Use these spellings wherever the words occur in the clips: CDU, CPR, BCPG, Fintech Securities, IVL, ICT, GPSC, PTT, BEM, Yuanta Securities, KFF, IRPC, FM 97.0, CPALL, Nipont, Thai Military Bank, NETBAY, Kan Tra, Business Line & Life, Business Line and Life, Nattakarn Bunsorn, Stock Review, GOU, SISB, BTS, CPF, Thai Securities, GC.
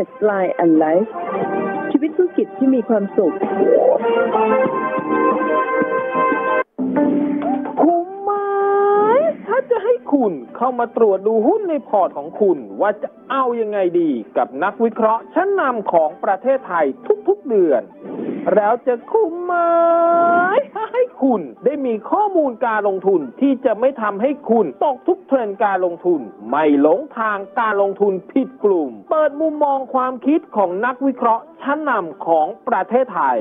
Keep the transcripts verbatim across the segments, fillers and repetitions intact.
Business Line and Life ชีวิตธุรกิจที่มีความสุขคุ้มไหมถ้าจะให้คุณเข้ามาตรวจดูหุ้นในพอร์ตของคุณว่าจะเอายังไงดีกับนักวิเคราะห์ชั้นนำของประเทศไทยทุกๆเดือนแล้วจะคุ้มไหมถ้าให้คุณได้มีข้อมูลการลงทุนที่จะไม่ทำให้คุณตกทุกเทรนด์การลงทุนไม่หลงทางการลงทุนผิดกลุ่มเปิดมุมมองความคิดของนักวิเคราะห์ชั้นนำของประเทศไทย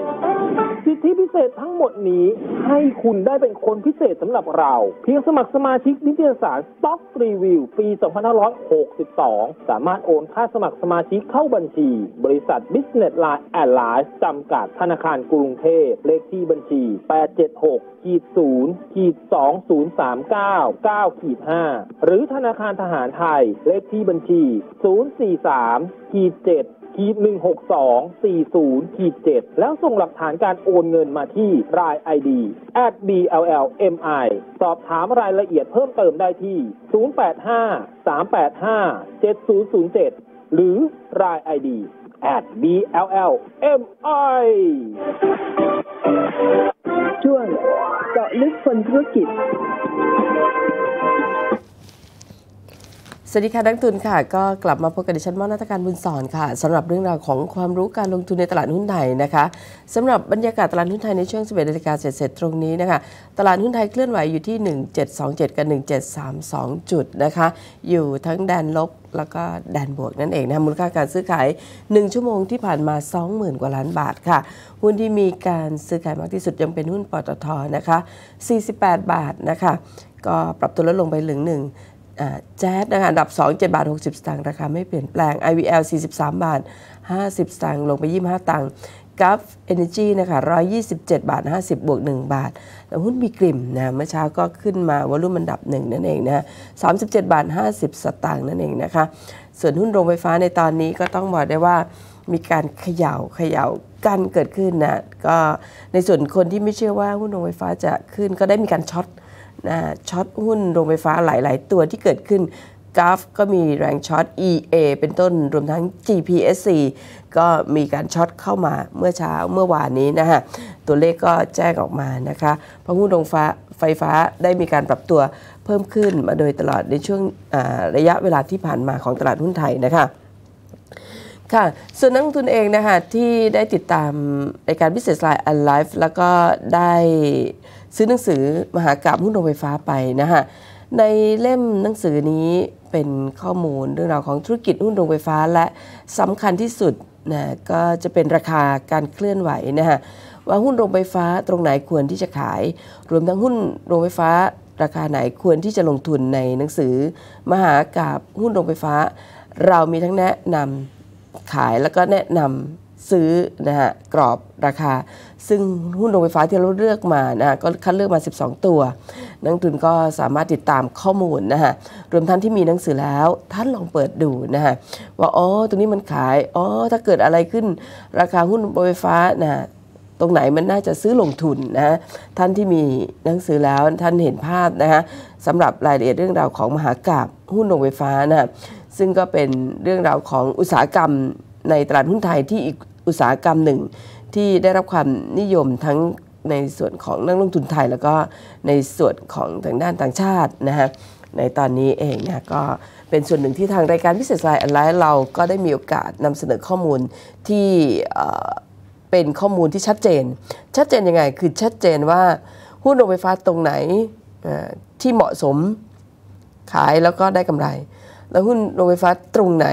สิทธิพิเศษทั้งหมดนี้ให้คุณได้เป็นคนพิเศษสำหรับเราเพียงสมัครสมาชิกนิตยสาร Stock Review ปี สองพันห้าร้อยหกสิบสอง สามารถโอนค่าสมัครสมาชิกเข้าบัญชีบริษัท Business Line แอนด์ Life จำกัดธนาคารกรุงเทพเลขที่บัญชี แปดเจ็ดหก ศูนย์ สอง ศูนย์สามเก้า เก้า ห้า หรือธนาคารทหารไทยเลขที่บัญชี ศูนย์ สี่ สาม เจ็ด หนึ่ง หก สอง สี่ ศูนย์ เจ็ดแล้วส่งหลักฐานการโอนเงินมาที่ราย ไอ ดี แอท บี แอล แอล เอ็ม ไอ สอบถามรายละเอียดเพิ่มเติมได้ที่ ศูนย์ แปด ห้า สาม แปด ห้า เจ็ด ศูนย์ ศูนย์ เจ็ด หรือราย ไอ ดี แอท บี แอล แอล เอ็ม ไอ ช่วงเจาะลึกคนธุรกิจสวัสดีค่ะนักทุนค่ะก็กลับมาพบกับดิฉันม่อน ณัฐการ บุญสอนค่ะสำหรับเรื่องราวของความรู้การลงทุนในตลาดหุ้นไทยนะคะสำหรับบรรยากาศตลาดหุ้นไทยในช่วง สิบเอ็ดนาฬิกา เศษๆตรงนี้นะคะตลาดหุ้นไทยเคลื่อนไหวอยู่ที่ หนึ่งพันเจ็ดร้อยยี่สิบเจ็ด กับ หนึ่งพันเจ็ดร้อยสามสิบสอง จุดนะคะอยู่ทั้งแดนลบแล้วก็แดนบวกนั่นเองนะมูลค่าการซื้อขายหนึ่งชั่วโมงที่ผ่านมา สองหมื่น กว่าล้านบาทค่ะหุ้นที่มีการซื้อขายมากที่สุดยังเป็นหุ้นปตท.นะคะสี่สิบแปดบาทนะคะก็ปรับตัวลดลงไปถึงหนึ่งแจ๊ดนะคะอันดับสอง เจ็ดบาทหกสิบสตางค์ราคาไม่เปลี่ยนแปลง ไอ วี แอล สี่สิบสามบาทห้าสิบสตางค์ลงไปยี่สิบห้าตังค์กัฟเอเนจีนะคะหนึ่งร้อยยี่สิบเจ็ดบาทห้าสิบบวกหนึ่งบาทแล้วหุ้นมีกลิ่มนะเมื่อเช้าก็ขึ้นมาวอลุ่มอันดับหนึ่งนั่นเองนะสามสิบเจ็ดบาทห้าสิบสตางค์นั่นเองนะคะส่วนหุ้นโรงไฟฟ้าในตอนนี้ก็ต้องบอกได้ว่ามีการเขย่าเขย่ากันเกิดขึ้นนะก็ในส่วนคนที่ไม่เชื่อว่าหุ้นโรงไฟฟ้าจะขึ้นก็ได้มีการช็อตช็อตหุ้นโรงไฟฟ้าหลายๆตัวที่เกิดขึ้นกราฟก็มีแรงช็อต อี เอ เป็นต้นรวมทั้ง จี พี เอส ซี ก็มีการช็อตเข้ามาเมื่อเช้าเมื่อวานนี้นะฮะตัวเลขก็แจ้งออกมานะคะเพราะหุ้นโรงไฟฟ้าได้มีการปรับตัวเพิ่มขึ้นมาโดยตลอดในช่วงระยะเวลาที่ผ่านมาของตลาดหุ้นไทยนะคะค่ะส่วนนักลงทุนเองนะคะที่ได้ติดตามรายการ Business Line and Life แล้วก็ได้ซื้อหนังสือมหากาพย์หุ้นโรงไฟฟ้าไปนะฮะในเล่มหนังสือนี้เป็นข้อมูลเรื่องราวของธุรกิจหุ้นโรงไฟฟ้าและสำคัญที่สุดนะก็จะเป็นราคาการเคลื่อนไหวนะฮะว่าหุ้นโรงไฟฟ้าตรงไหนควรที่จะขายรวมทั้งหุ้นโรงไฟฟ้าราคาไหนควรที่จะลงทุนในหนังสือมหากาพย์หุ้นโรงไฟฟ้าเรามีทั้งแนะนำขายแล้วก็แนะนำซื้อนะฮะกรอบราคาซึ่งหุ้นโรงไฟฟ้าที่เราเลือกมานะก็คัดเลือกมาสิบสองตัวนักทุนก็สามารถติดตามข้อมูลนะฮะรวมท่านที่มีหนังสือแล้วท่านลองเปิดดูนะฮะว่าอ๋อตรงนี้มันขายอ๋อถ้าเกิดอะไรขึ้นราคาหุ้นโรงไฟฟ้านะตรงไหนมันน่าจะซื้อลงทุนนะท่านที่มีหนังสือแล้วท่านเห็นภาพนะคะสำหรับรายละเอียดเรื่องราวของมหากาพย์หุ้นโรงไฟฟ้านะซึ่งก็เป็นเรื่องราวของอุตสาหกรรมในตลาดหุ้นไทยที่อีกอุตสาหกรรมหนึ่งที่ได้รับความนิยมทั้งในส่วนของนักลงทุนไทยแล้วก็ในส่วนของทางด้านต่างชาตินะฮะในตอนนี้เองนะก็เป็นส่วนหนึ่งที่ทางรายการ Business Line and Life เราก็ได้มีโอกาสนำเสนอข้อมูลที่เป็นข้อมูลที่ชัดเจนชัดเจนยังไงคือชัดเจนว่าหุ้นโรงไฟฟ้าตรงไหนที่เหมาะสมขายแล้วก็ได้กำไรแล้วหุ้นโรงไฟฟ้าตรงไหน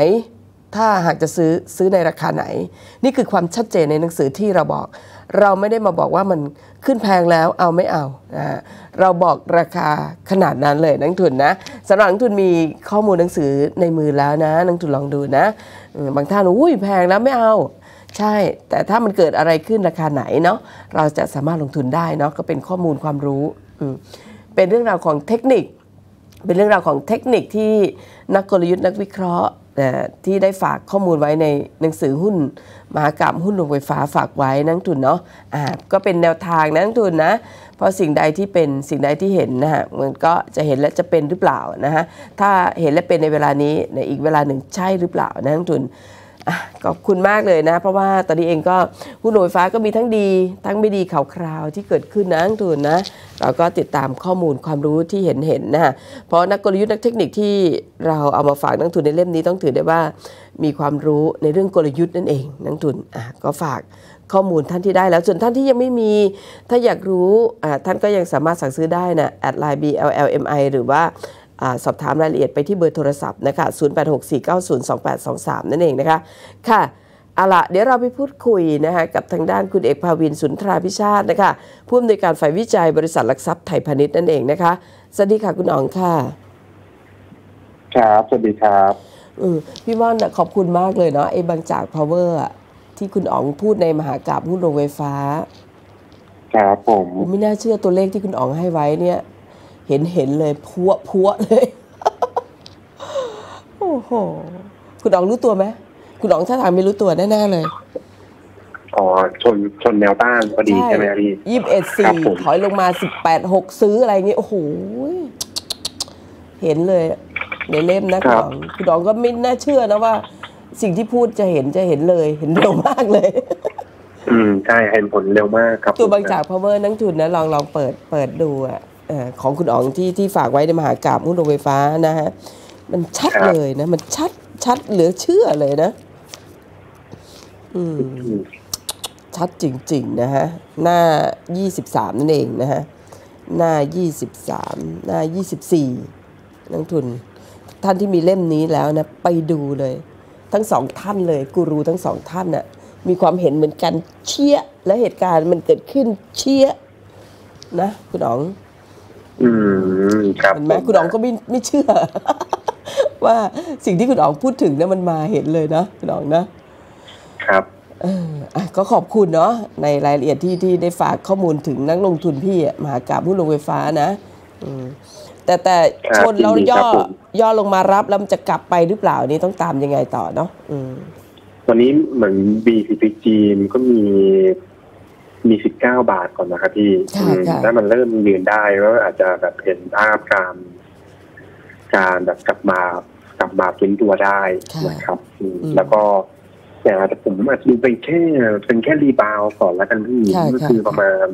ถ้าหากจะซื้อซื้อในราคาไหนนี่คือความชัดเจนในหนังสือที่เราบอกเราไม่ได้มาบอกว่ามันขึ้นแพงแล้วเอาไม่เอานะเราบอกราคาขนาดนั้นเลยนักทุนนะสำหรับนักทุนมีข้อมูลหนังสือในมือแล้วนะนักทุนลองดูนะบางท่านอุ้ยแพงแล้วไม่เอาใช่แต่ถ้ามันเกิดอะไรขึ้นราคาไหนเนาะเราจะสามารถลงทุนได้เนาะก็เป็นข้อมูลความรู้เป็นเรื่องราวของเทคนิคเป็นเรื่องราวของเทคนิคที่นักกลยุทธ์นักวิเคราะห์ที่ได้ฝากข้อมูลไว้ในหนังสือหุ้นมหากาพย์หุ้นโรงไฟฟ้าฝากไว้นักทุนเนาะก็เป็นแนวทางนักทุนนะเพราะสิ่งใดที่เป็นสิ่งใดที่เห็นนะฮะมันก็จะเห็นและจะเป็นหรือเปล่านะฮะถ้าเห็นและเป็นในเวลานี้ในอีกเวลาหนึ่งใช่หรือเปล่านักทุน ขอบคุณมากเลยนะเพราะว่าตอนนี้เองก็หุ้นไฟฟ้าก็มีทั้งดีทั้งไม่ดีข่าวคราวที่เกิดขึ้นนะทุนนะเราก็ติดตามข้อมูลความรู้ที่เห็นเห็นนะเพราะนักกลยุทธ์นักเทคนิคที่เราเอามาฝากนักทุนในเล่มนี้ต้องถือได้ว่ามีความรู้ในเรื่องกลยุทธ์นั่นเองนักทุนอ่ะก็ฝากข้อมูลท่านที่ได้แล้วส่วนท่านที่ยังไม่มีถ้าอยากรู้อ่าท่านก็ยังสามารถสั่งซื้อได้นะ แอดไลน์ บี แอล แอล เอ็ม ไอ หรือว่าสอบถามรายละเอียดไปที่เบอร์โทรศัพท์นะคะศูนย์ แปด หก สี่ เก้า ศูนย์ สอง แปด สอง สามนั่นเองนะคะค่ะเอาล่ะเดี๋ยวเราไปพูดคุยนะคะกับทางด้านคุณเอกภาวินสุนทราพิชาตินะคะผู้อำนวยการฝ่ายวิจัยบริษัทหลักทรัพย์ไทยพาณิชย์นั่นเองนะคะสวัสดีค่ะคุณอ๋องค่ะครับสวัสดีครับพี่ว่านขอบคุณมากเลยเนาะไอ้บางจากพาวเวอร์ที่คุณอ๋องพูดในมหากาพย์หุ้นโรงไฟฟ้าครับผมไม่น่าเชื่อตัวเลขที่คุณอ๋องให้ไว้เนี่ยเห็นเห็นเลยพัวพัวเลยโอ้โหคุณอ๋องรู้ตัวไหมคุณอ๋องถ้าถามไม่รู้ตัวแน่ๆเลยอ๋อชนชนแนวต้านพอดีใช่ไหมพี่ยี่สิบเอ็ดสี่ถอยลงมาสิบแปดหกซื้ออะไรเงี้ยโอ้โหเห็นเลยในเล่มนะคุณอ๋องคุณอ๋องก็ไม่น่าเชื่อนะว่าสิ่งที่พูดจะเห็นจะเห็นเลยเห็นเร็วมากเลยอืมใช่เห็นผลเร็วมากครับตัวบางจากพาวเวอร์นั่งทุนนะลองลองเปิดเปิดดูอะของคุณอ๋องที่ที่ฝากไว้ในมหากาพย์หุ้นโรงไฟฟ้านะฮะมันชัดเลยนะมันชัดชัดเหลือเชื่อเลยนะอืมชัดจริงๆนะฮะหน้ายี่สิบสามนั่นเองนะฮะหน้ายี่สิบสามหน้ายี่สิบสี่นักทุนท่านที่มีเล่มนี้แล้วนะไปดูเลยทั้งสองท่านเลยกูรูทั้งสองท่านน่ะมีความเห็นเหมือนกันเชี่ยและเหตุการณ์มันเกิดขึ้นเชี่ยนะคุณอ๋องอืมครับเห็นไหมคุณอ๋องก็ไม่ไม่เชื่อว่าสิ่งที่คุณอ๋องพูดถึงเนี่ยมันมาเห็นเลยนะคุณอ๋องนะครับเอออ่ะก็ขอบคุณเนาะในรายละเอียดที่ที่ได้ฝากข้อมูลถึงนักลงทุนพี่มหากาพย์หุ้นโรงไฟฟ้านะอืมแต่แต่ชนแล้วย่อย่อลงมารับแล้วมันจะกลับไปหรือเปล่านี่ต้องตามยังไงต่อเนาะอืมวันนี้เหมือน บี ซี พี จี มันก็มีมีสิบเก้าบาทก่อนนะครับพี่ถ้ามันเริ่มยืนได้ก็อาจจะแบบเห็นภาพการการแบบกลับมากลับมาฟื้นตัวได้นะครับแล้วก็อย่างอาจจะผมอาจจะดูเป็นแค่เป็นแค่รีบาวก่อนแล้วกันพี่ก็คือประมาณ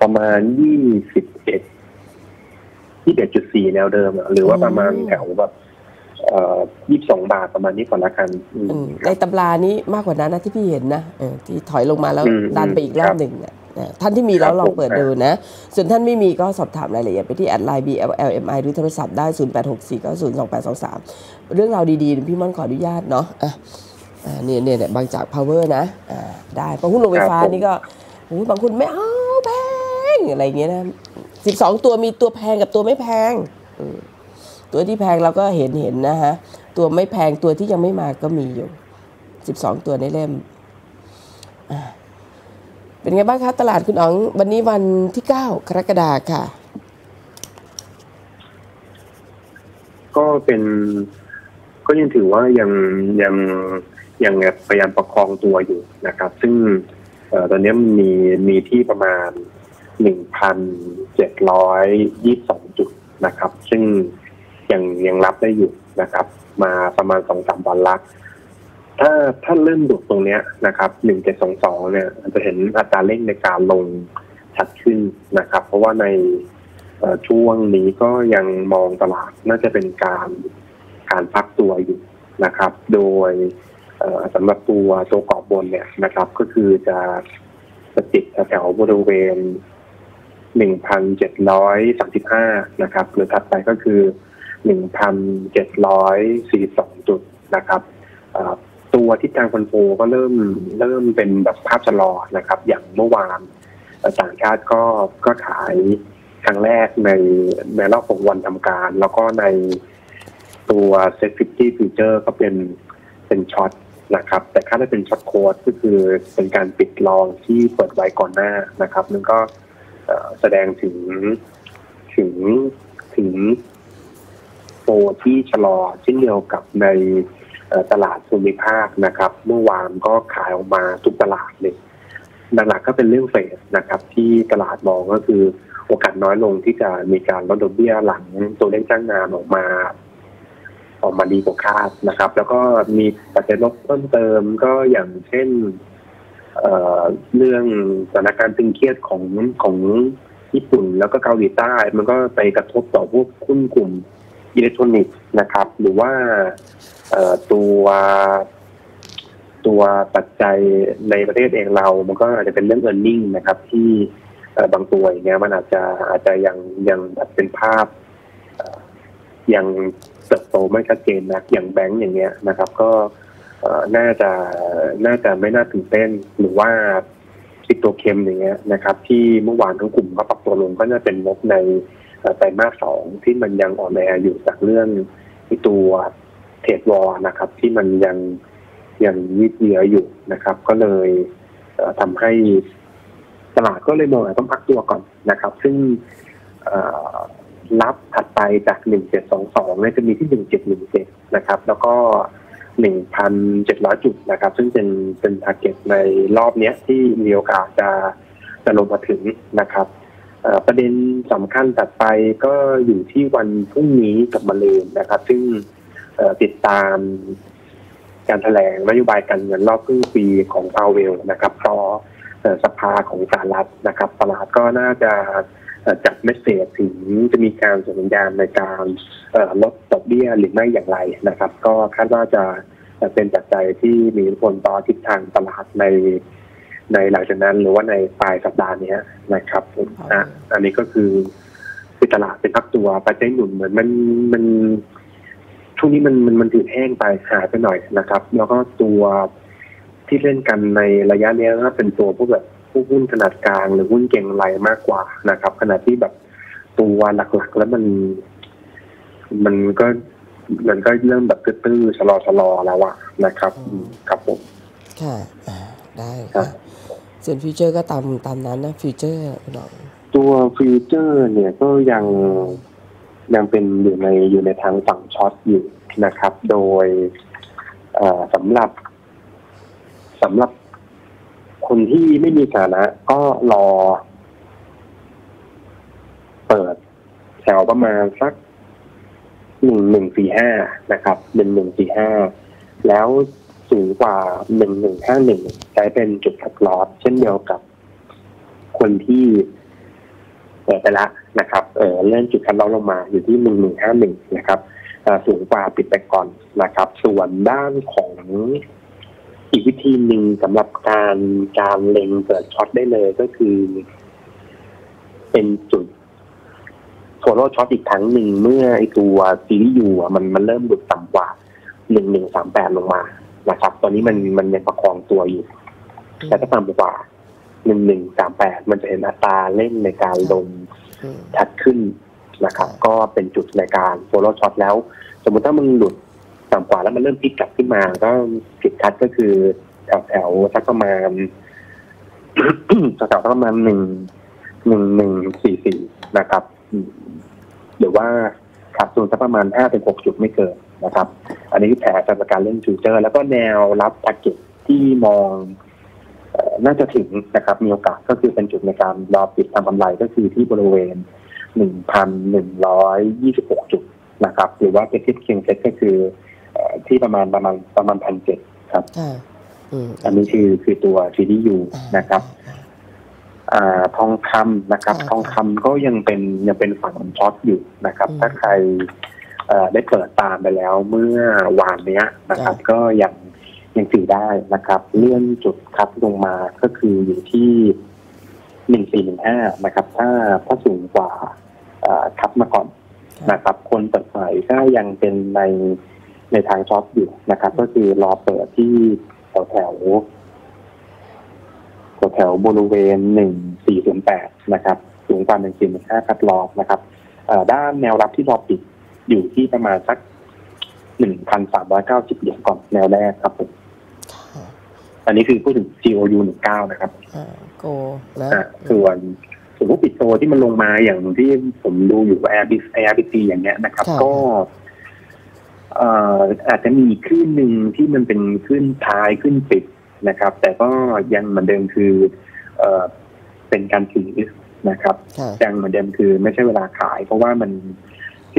ประมาณยี่สิบเอ็ดยี่สิบเอ็ดจุดสี่แนวเดิมหรือว่าประมาณแถวแบบยี่สิบสองบาทประมาณนี้ก่อนละกันในตำรานี้มากกว่านั้นนะที่พี่เห็นนะที่ถอยลงมาแล้วดันไปอีกรอบหนึ่งนะท่านที่มีแล้วลองเปิดดูนะส่วนท่านไม่มีก็สอบถามรายละเอียดไปที่แอดไลน์ บี แอล แอล เอ็ม ไอ หรือโทรศัพท์ได้ศูนย์ แปด หก สี่ เก้า ศูนย์ สอง แปด สอง สามเรื่องราวดีๆพี่ม่อนขออนุญาตเนาะเนี่ยเนี่ยบางจากพาวเวอร์นะได้บางหุ้นโรงไฟฟ้านี่ก็บางหุ้นไม่เอาแพงอะไรเงี้ยนะสิบสองตัวมีตัวแพงกับตัวไม่แพงตัวที่แพงเราก็เห็นเห็นนะฮะตัวไม่แพงตัวที่ยังไม่มาก็มีอยู่สิบสองตัวในเล่มเป็นไงบ้างคะตลาดคุณอ๋องวันนี้วันที่เก้ากรกฎาคมค่ะก็เป็นก็ยังถือว่ายังยังยังพยายามประคองตัวอยู่นะครับซึ่งตอนนี้มีมีที่ประมาณ หนึ่งพันเจ็ดร้อยยี่สิบสอง จุดนะครับซึ่งยังยังรับได้อยู่นะครับมาประมาณสองสามวันละถ้าถ้าเริ่มดูตรงเนี้ยนะครับหนึ่งเจ็ดสองสองเนี่ยจะเห็นอัตราเร่งในการลงชัดขึ้นนะครับเพราะว่าในช่วงนี้ก็ยังมองตลาดน่าจะเป็นการการพักตัวอยู่นะครับโดยสำหรับตัวตัวกรอบบนเนี่ยนะครับก็คือจะจะติดแถวบริเวณหนึ่งพันเจ็ดร้อยสามสิบห้านะครับหรือถัดไปก็คือหนึ่งพันเจ็ดร้อยสี่สิบสองจุดนะครับตัวทิศทางคนโฟก็เริ่มเริ่มเป็นแบบภาพชะลอนะครับอย่างเมื่อวานต่างชาติก็ก็ขายครั้งแรกในในรอบหกวันทำการแล้วก็ในตัวเซ็ตฟิฟตี้ฟิวเจอร์ก็เป็นเป็นช็อตนะครับแต่ค่าได้เป็นช็อตโค้ดก็คือเป็นการปิดลองที่เปิดไว้ก่อนหน้านะครับนั่นก็แสดงถึงถึงถึงโฟที่ชะลอเช่นเดียวกับในตลาดภูมิภาคนะครับเมื่อวานก็ขายออกมาทุกตลาดเลยหลักๆก็เป็นเรื่องเฟสนะครับที่ตลาดมองก็คือโอกาสน้อยลงที่จะมีการลดดอกเบี้ยหลังตัวเลขจ้างงานออกมาอ อกมาดีกว่าคาดนะครับแล้วก็มีปัจจัยลบเพิ่มเติมก็อย่างเช่นเอ่อเรื่องสถานการณ์ตึงเครียดของของญี่ปุ่นแล้วก็เกาหลีใต้มันก็ไปกระทบต่อพวกหุ้นกลุ่มอิเล็กทรอนิกส์นะครับหรือว่าเอ่อตัวตัวปัจจัยในประเทศเองเรามันก็อาจจะเป็นเรื่อง earning นะครับที่บางตัวอย่างเงี้ยมันอาจจะอาจจะยังยังเป็นภาพยังเติบโตไม่ชัดเจนนะอย่างแบงก์อย่างเงี้ยนะครับก็น่าจะน่าจะไม่น่าตื่นเต้นหรือว่าสิบตัวเค็มอย่างเงี้ยนะครับที่เมื่อวานทั้งกลุ่มก็ปรับตัวลงก็น่าเป็นงบในไตรมาสสองที่มันยังอ่อนแออยู่จากเรื่องตัวเทรดวอร์นะครับที่มันยังยังยืดเยื้ออยู่นะครับก็เลยทำให้ตลาดก็เลยมองว่าต้องพักตัวก่อนนะครับซึ่งรับถัดไปจากหนึ่งเจ็ดสองสองเนี่ยจะมีที่หนึ่งเจ็ดหนึ่งเจ็ดนะครับแล้วก็หนึ่งพันเจ็ดร้อยจุดนะครับซึ่งเป็นเป็นทาร์เก็ตในรอบเนี้ยที่มีโอกาสจะจะลงมาถึงนะครับประเด็นสำคัญถัดไปก็อยู่ที่วันพรุ่งนี้กับมะรืนนะครับซึ่งติดตามการแถลงนโยบายการเงินรอบครึ่งปีของพาวเวลนะครับต่อสภาของสหรัฐนะครับตลาดก็น่าจะจับเมสเสจถึงจะมีการส่งสัญญาณในการลดดอกเบี้ยหรือไม่อย่างไรนะครับก็คาดว่าจะเป็นปัจจัยที่มีผลต่อทิศทางตลาดในในหลังจากนั้นหรือว่าในปลายสัปดาห์นี้นะครับนะอันนี้ก็คือคือตลาดเป็นพักตัวปัจจัยหนุนเหมือนมันมันช่วงนี้มันมันมันถือแห้งไปหายไปหน่อยนะครับแล้วก็ตัวที่เล่นกันในระยะนี้ก็เป็นตัวพวกแบบหุ้นขนาดกลางหรือหุ้นเก่งกำไรมากกว่านะครับขณะที่แบบตัวหลักๆแล้วมันมันก็มันก็เริ่มแบบตื้อๆชะลอชะลอแล้วอะนะครับครับผมค่ะได้ค่ะส่วนฟิวเจอร์ก็ตามตามนั้นนะฟิวเจอร์ตัวฟิวเจอร์เนี่ยก็ยังยังเป็นอยู่ในอยู่ในทางฝั่งช็อตอยู่นะครับโดยสำหรับสำหรับคนที่ไม่มีฐานะก็รอเปิดแถวประมาณสักหนึ่งหนึ่งสี่ห้านะครับหนึ่งหนึ่งสี่ห้าแล้วสูงกว่าหนึ่งหนึ่งห้าหนึ่งใช้เป็นจุดคัดลอสเช่นเดียวกับคนที่เปิดไปละนะครับเออเลื่อนจุดคัดลอสลงมาอยู่ที่หนึ่งหนึ่งห้าหนึ่งนะครับสูงกว่าปิดไปก่อนนะครับส่วนด้านของอีกวิธีหนึ่งสำหรับการการเล็งเปิดช็อตได้เลยก็คือเป็นจุดโซโล่ช็อตอีกครั้งหนึ่งเมื่อไอตัวซีรีส์ยูมันมันเริ่มหลุดต่ำกว่าหนึ่งหนึ่งสามแปดลงมานะครับตอนนี้มันมันยังประคองตัวอยู่แต่ถ้าต่ำกว่าหนึ่งหนึ่งสามแปดมันจะเห็นอัตราเล่นในการลงชัดขึ้นนะครับก็เป็นจุดในการโซโล่ช็อตแล้วสมมติถ้ามันหลุดต่ำกว่าแล้วมันเริ่มพลิกกลับขึ้นมาก็จุดคัดก็คือแถวแถวสักประมาณแถวแถวประมาณหนึ่งหนึ่งหนึ่งสี่สี่นะครับหรือว่าขาดส่วนสักประมาณห้าถึงหกจุดไม่เกินนะครับอันนี้แผนสำหรับการเล่นฟิวเจอร์แล้วก็แนวรับแพ็กเกจที่มองน่าจะถึงนะครับมีโอกาสก็คือเป็นจุดในการรอปิดทำกำไรก็คือที่บริเวณหนึ่งพันหนึ่งร้อยยี่สิบหกจุดนะครับหรือว่าเป็นทิศเคียงเซ็ตก็คือที่ประมาณประมาณประมาณพันเจ็ดครับอันนี้คือคือตัว ซี ดี ยู นะครับทองคำนะครับทองคำก็ยังเป็นยังเป็นฝั่งช็อตอยู่นะครับถ้าใครได้เปิดตามไปแล้วเมื่อวานเนี้ยนะครับก็ยังยังถือได้นะครับเลื่อนจุดคัดลงมาก็คืออยู่ที่หนึ่งสี่หนึ่งห้านะครับถ้าถ้าสูงกว่าคัดมาก่อนนะครับคนเปิดขายก็ยังเป็นในในทางช็อตอยู่นะครับก็คือรอเปิดที่แถวแถวแถวบริเวณหนึ่งสี่ศูนย์แปดนะครับสูงกว่าหนึ่งสี่หนึ่งห้าคัดลอสนะครับด้านแนวรับที่รอปิดอยู่ที่ประมาณสักหนึ่งพันสามร้อยเก้าสิบเหรียญก่อนแนวแรกครับผมอันนี้คือพูดถึง จี โอ ยู หนึ่งเก้านะครับโกและส่วนส่วนผู้ปิดโตที่มันลงมาอย่างที่ผมดูอยู่แอร์บิสแอร์บิสตีอย่างเงี้ยนะครับก็อาจจะมีคลื่นหนึ่งที่มันเป็นคลื่นท้ายคลื่นปิดนะครับแต่ก็ยังเหมือนเดิมคือเป็นการถือนะครับยังเหมือนเดิมคือไม่ใช่เวลาขายเพราะว่ามัน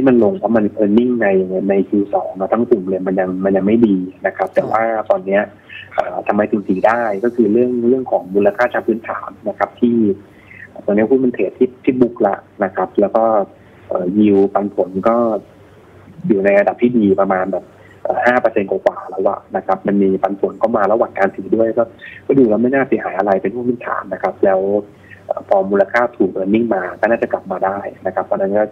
ที่มันลงเพราะมัน earning ในใน คิว สอง นะทั้งกลุ่มเลยมันยังมันยังไม่ดีนะครับแต่ว่าตอนนี้ทำไมถึงดีได้ก็คือเรื่องเรื่องของมูลค่าทางพื้นฐานนะครับที่ตอนนี้หุ้นมันเทรดที่ที่บุกละนะครับแล้วก็ยิวปันผลก็อยู่ในระดับที่ดีประมาณแบบห้าเปอร์เซ็นต์กว่าแล้วอะนะครับมันมีปันผลเข้ามาระหว่างการถือด้วยก็ก็ดูแล้วไม่น่าเสียหายอะไรเป็นหุ้นพื้นฐานนะครับแล้วพอมูลค่าถูกเออร์นิ่งมาก็น่าจะกลับมาได้นะครับเพราะนั้นก็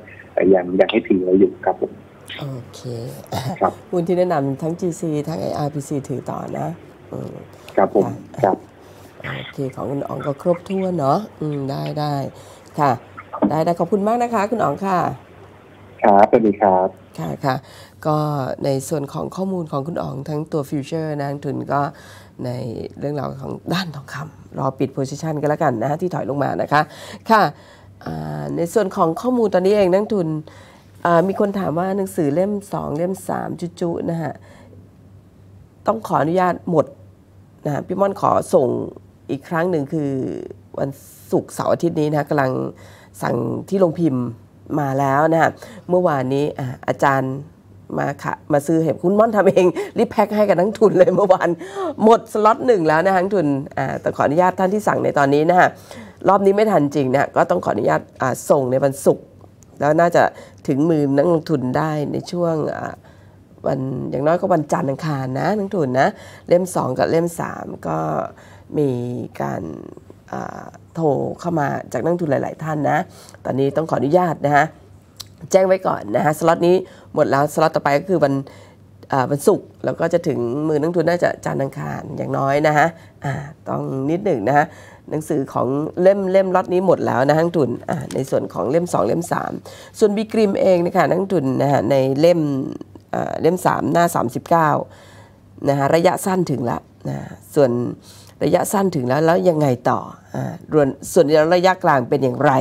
ยังยังให้ถือไว้อยู่ครับผมโอเคครับหุ้นที่แนะนำทั้ง จี ซี ทั้ง ไอ อาร์ พี ซี ถือต่อนะครับผมครับโอเคของคุณอ๋องก็ครบถ้วนเนาะอืมได้ได้ค่ะได้ได้ขอบคุณมากนะคะคุณอ๋องค่ะครับสวัสดีครับค่ะค่ะก็ในส่วนของข้อมูลของคุณอ๋องทั้งตัวฟิวเจอร์นักทุนก็ในเรื่องราวของด้านทองคำรอปิดโพซิชันก็แล้วกันนะที่ถอยลงมานะคะค่ะในส่วนของข้อมูลตอนนี้เองนักทุนมีคนถามว่าหนังสือเล่มสองเล่มสามจุจุนะฮะต้องขออนุญาตหมดนะพี่ม่อนขอส่งอีกครั้งหนึ่งคือวันศุกร์เสาร์อาทิตย์นี้นะกำลังสั่งที่โรงพิมพ์มาแล้วนะเมื่อวานนี้ อ, อาจารย์มาค่ะมาซื้อเห็บคุณม่อนทำเองรีบแพ็คให้กับนักทุนเลยเมื่อวานหมดสล็อตหนึ่งแล้วนะนักทุนแต่ขออนุญาตท่านที่สั่งในตอนนี้นะฮะรอบนี้ไม่ทันจริงนะก็ต้องขออนุญาตส่งในวันศุกร์แล้วน่าจะถึงมือนักลงทุนได้ในช่วงวันอย่างน้อยก็วันจันทร์อังคารนะนักทุนนะเล่มสองกับเล่มสามก็มีการโทรเข้ามาจากนักทุนหลายๆท่านนะตอนนี้ต้องขออนุญาตนะฮะแจ้งไว้ก่อนนะฮะสล็อตนี้หมดแล้วสล็อตต่อไปก็คือวันวันศุกร์แล้วก็จะถึงมือนักทุนน่าจะจันทร์อังคารอย่างน้อยนะฮะต้องนิดหนึ่งนะฮะหนังสือของเล่มเล่มล็อตนี้หมดแล้วนะนักทุนในส่วนของเล่มสองเล่มสามส่วนบีกริมเองนะคะนักทุนนะฮะในเล่มเล่มสามหน้าสามสิบเก้านะฮะระยะสั้นถึงแล้วนะส่วนระยะสั้นถึงแล้วแล้วยังไงต่ออ่าส่วนระยะกลางเป็นอย่างไร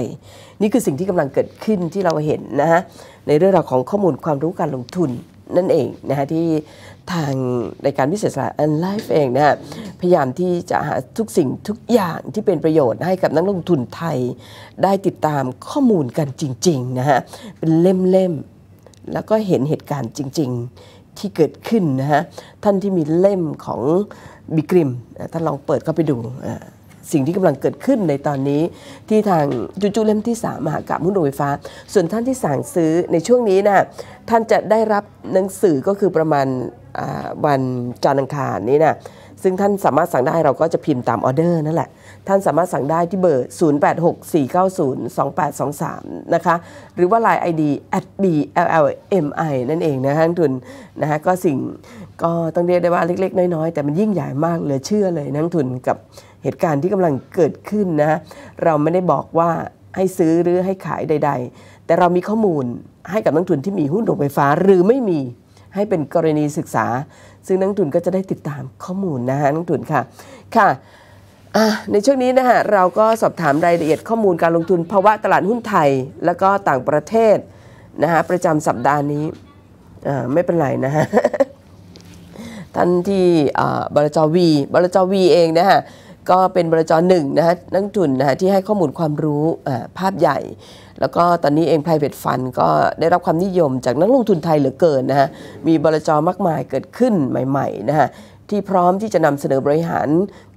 นี่คือสิ่งที่กำลังเกิดขึ้นที่เราเห็นนะฮะในเรื่องราวของข้อมูลความรู้การลงทุนนั่นเองนะฮะที่ทางรายการBusiness Line แอนด์ Life เองนะฮะพยายามที่จะหาทุกสิ่งทุกอย่างที่เป็นประโยชน์ให้กับนักลงทุนไทยได้ติดตามข้อมูลกันจริงๆนะฮะเป็นเล่มๆแล้วก็เห็นเหตุการณ์จริงๆที่เกิดขึ้นนะฮะท่านที่มีเล่มของบิกริมท่านลองเปิดเข้าไปดูสิ่งที่กำลังเกิดขึ้นในตอนนี้ที่ทางจุจุเล่มที่สามมหากาพย์หุ้นโรงไฟฟ้าส่วนท่านที่สั่งซื้อในช่วงนี้นะท่านจะได้รับหนังสือก็คือประมาณวันจันทร์อังคารนี้นะซึ่งท่านสามารถสั่งได้เราก็จะพิมพ์ตามออเดอร์นั่นแหละท่านสามารถสั่งได้ที่เบอร์ศูนย์ แปด หก สี่ เก้า ศูนย์ สอง แปด สอง สามนะคะหรือว่า ไลน์ ไอ ดี แอท บี แอล แอล เอ็ม ไอ นั่นเองนะฮะทุนนะฮะก็สิ่งก็ต้องเรียกได้ว่าเล็กๆน้อยๆแต่มันยิ่งใหญ่มากเหลือเชื่อเลยนักทุนกับเหตุการณ์ที่กำลังเกิดขึ้นนะเราไม่ได้บอกว่าให้ซื้อหรือให้ขายใดๆแต่เรามีข้อมูลให้กับนักทุนที่มีหุ้นโรงไฟฟ้าหรือไม่มีให้เป็นกรณีศึกษาซึ่งนักทุนก็จะได้ติดตามข้อมูลนะฮะนักทุนค่ะค่ะในช่วงนี้นะฮะเราก็สอบถามรายละเอียดข้อมูลการลงทุนภาวะตลาดหุ้นไทยแล้วก็ต่างประเทศนะฮะประจำสัปดาห์นี้ไม่เป็นไรนะฮะท่านที่บลจ.วีบลจ.วีเองนะฮะก็เป็นบลจ.หนึ่งนะฮะนักทุนนะฮะที่ให้ข้อมูลความรู้ภาพใหญ่แล้วก็ตอนนี้เอง private fund ก็ได้รับความนิยมจากนักลงทุนไทยเหลือเกินนะฮะมีบลจ.มากมายเกิดขึ้นใหม่ๆนะฮะที่พร้อมที่จะนำเสนอบริหาร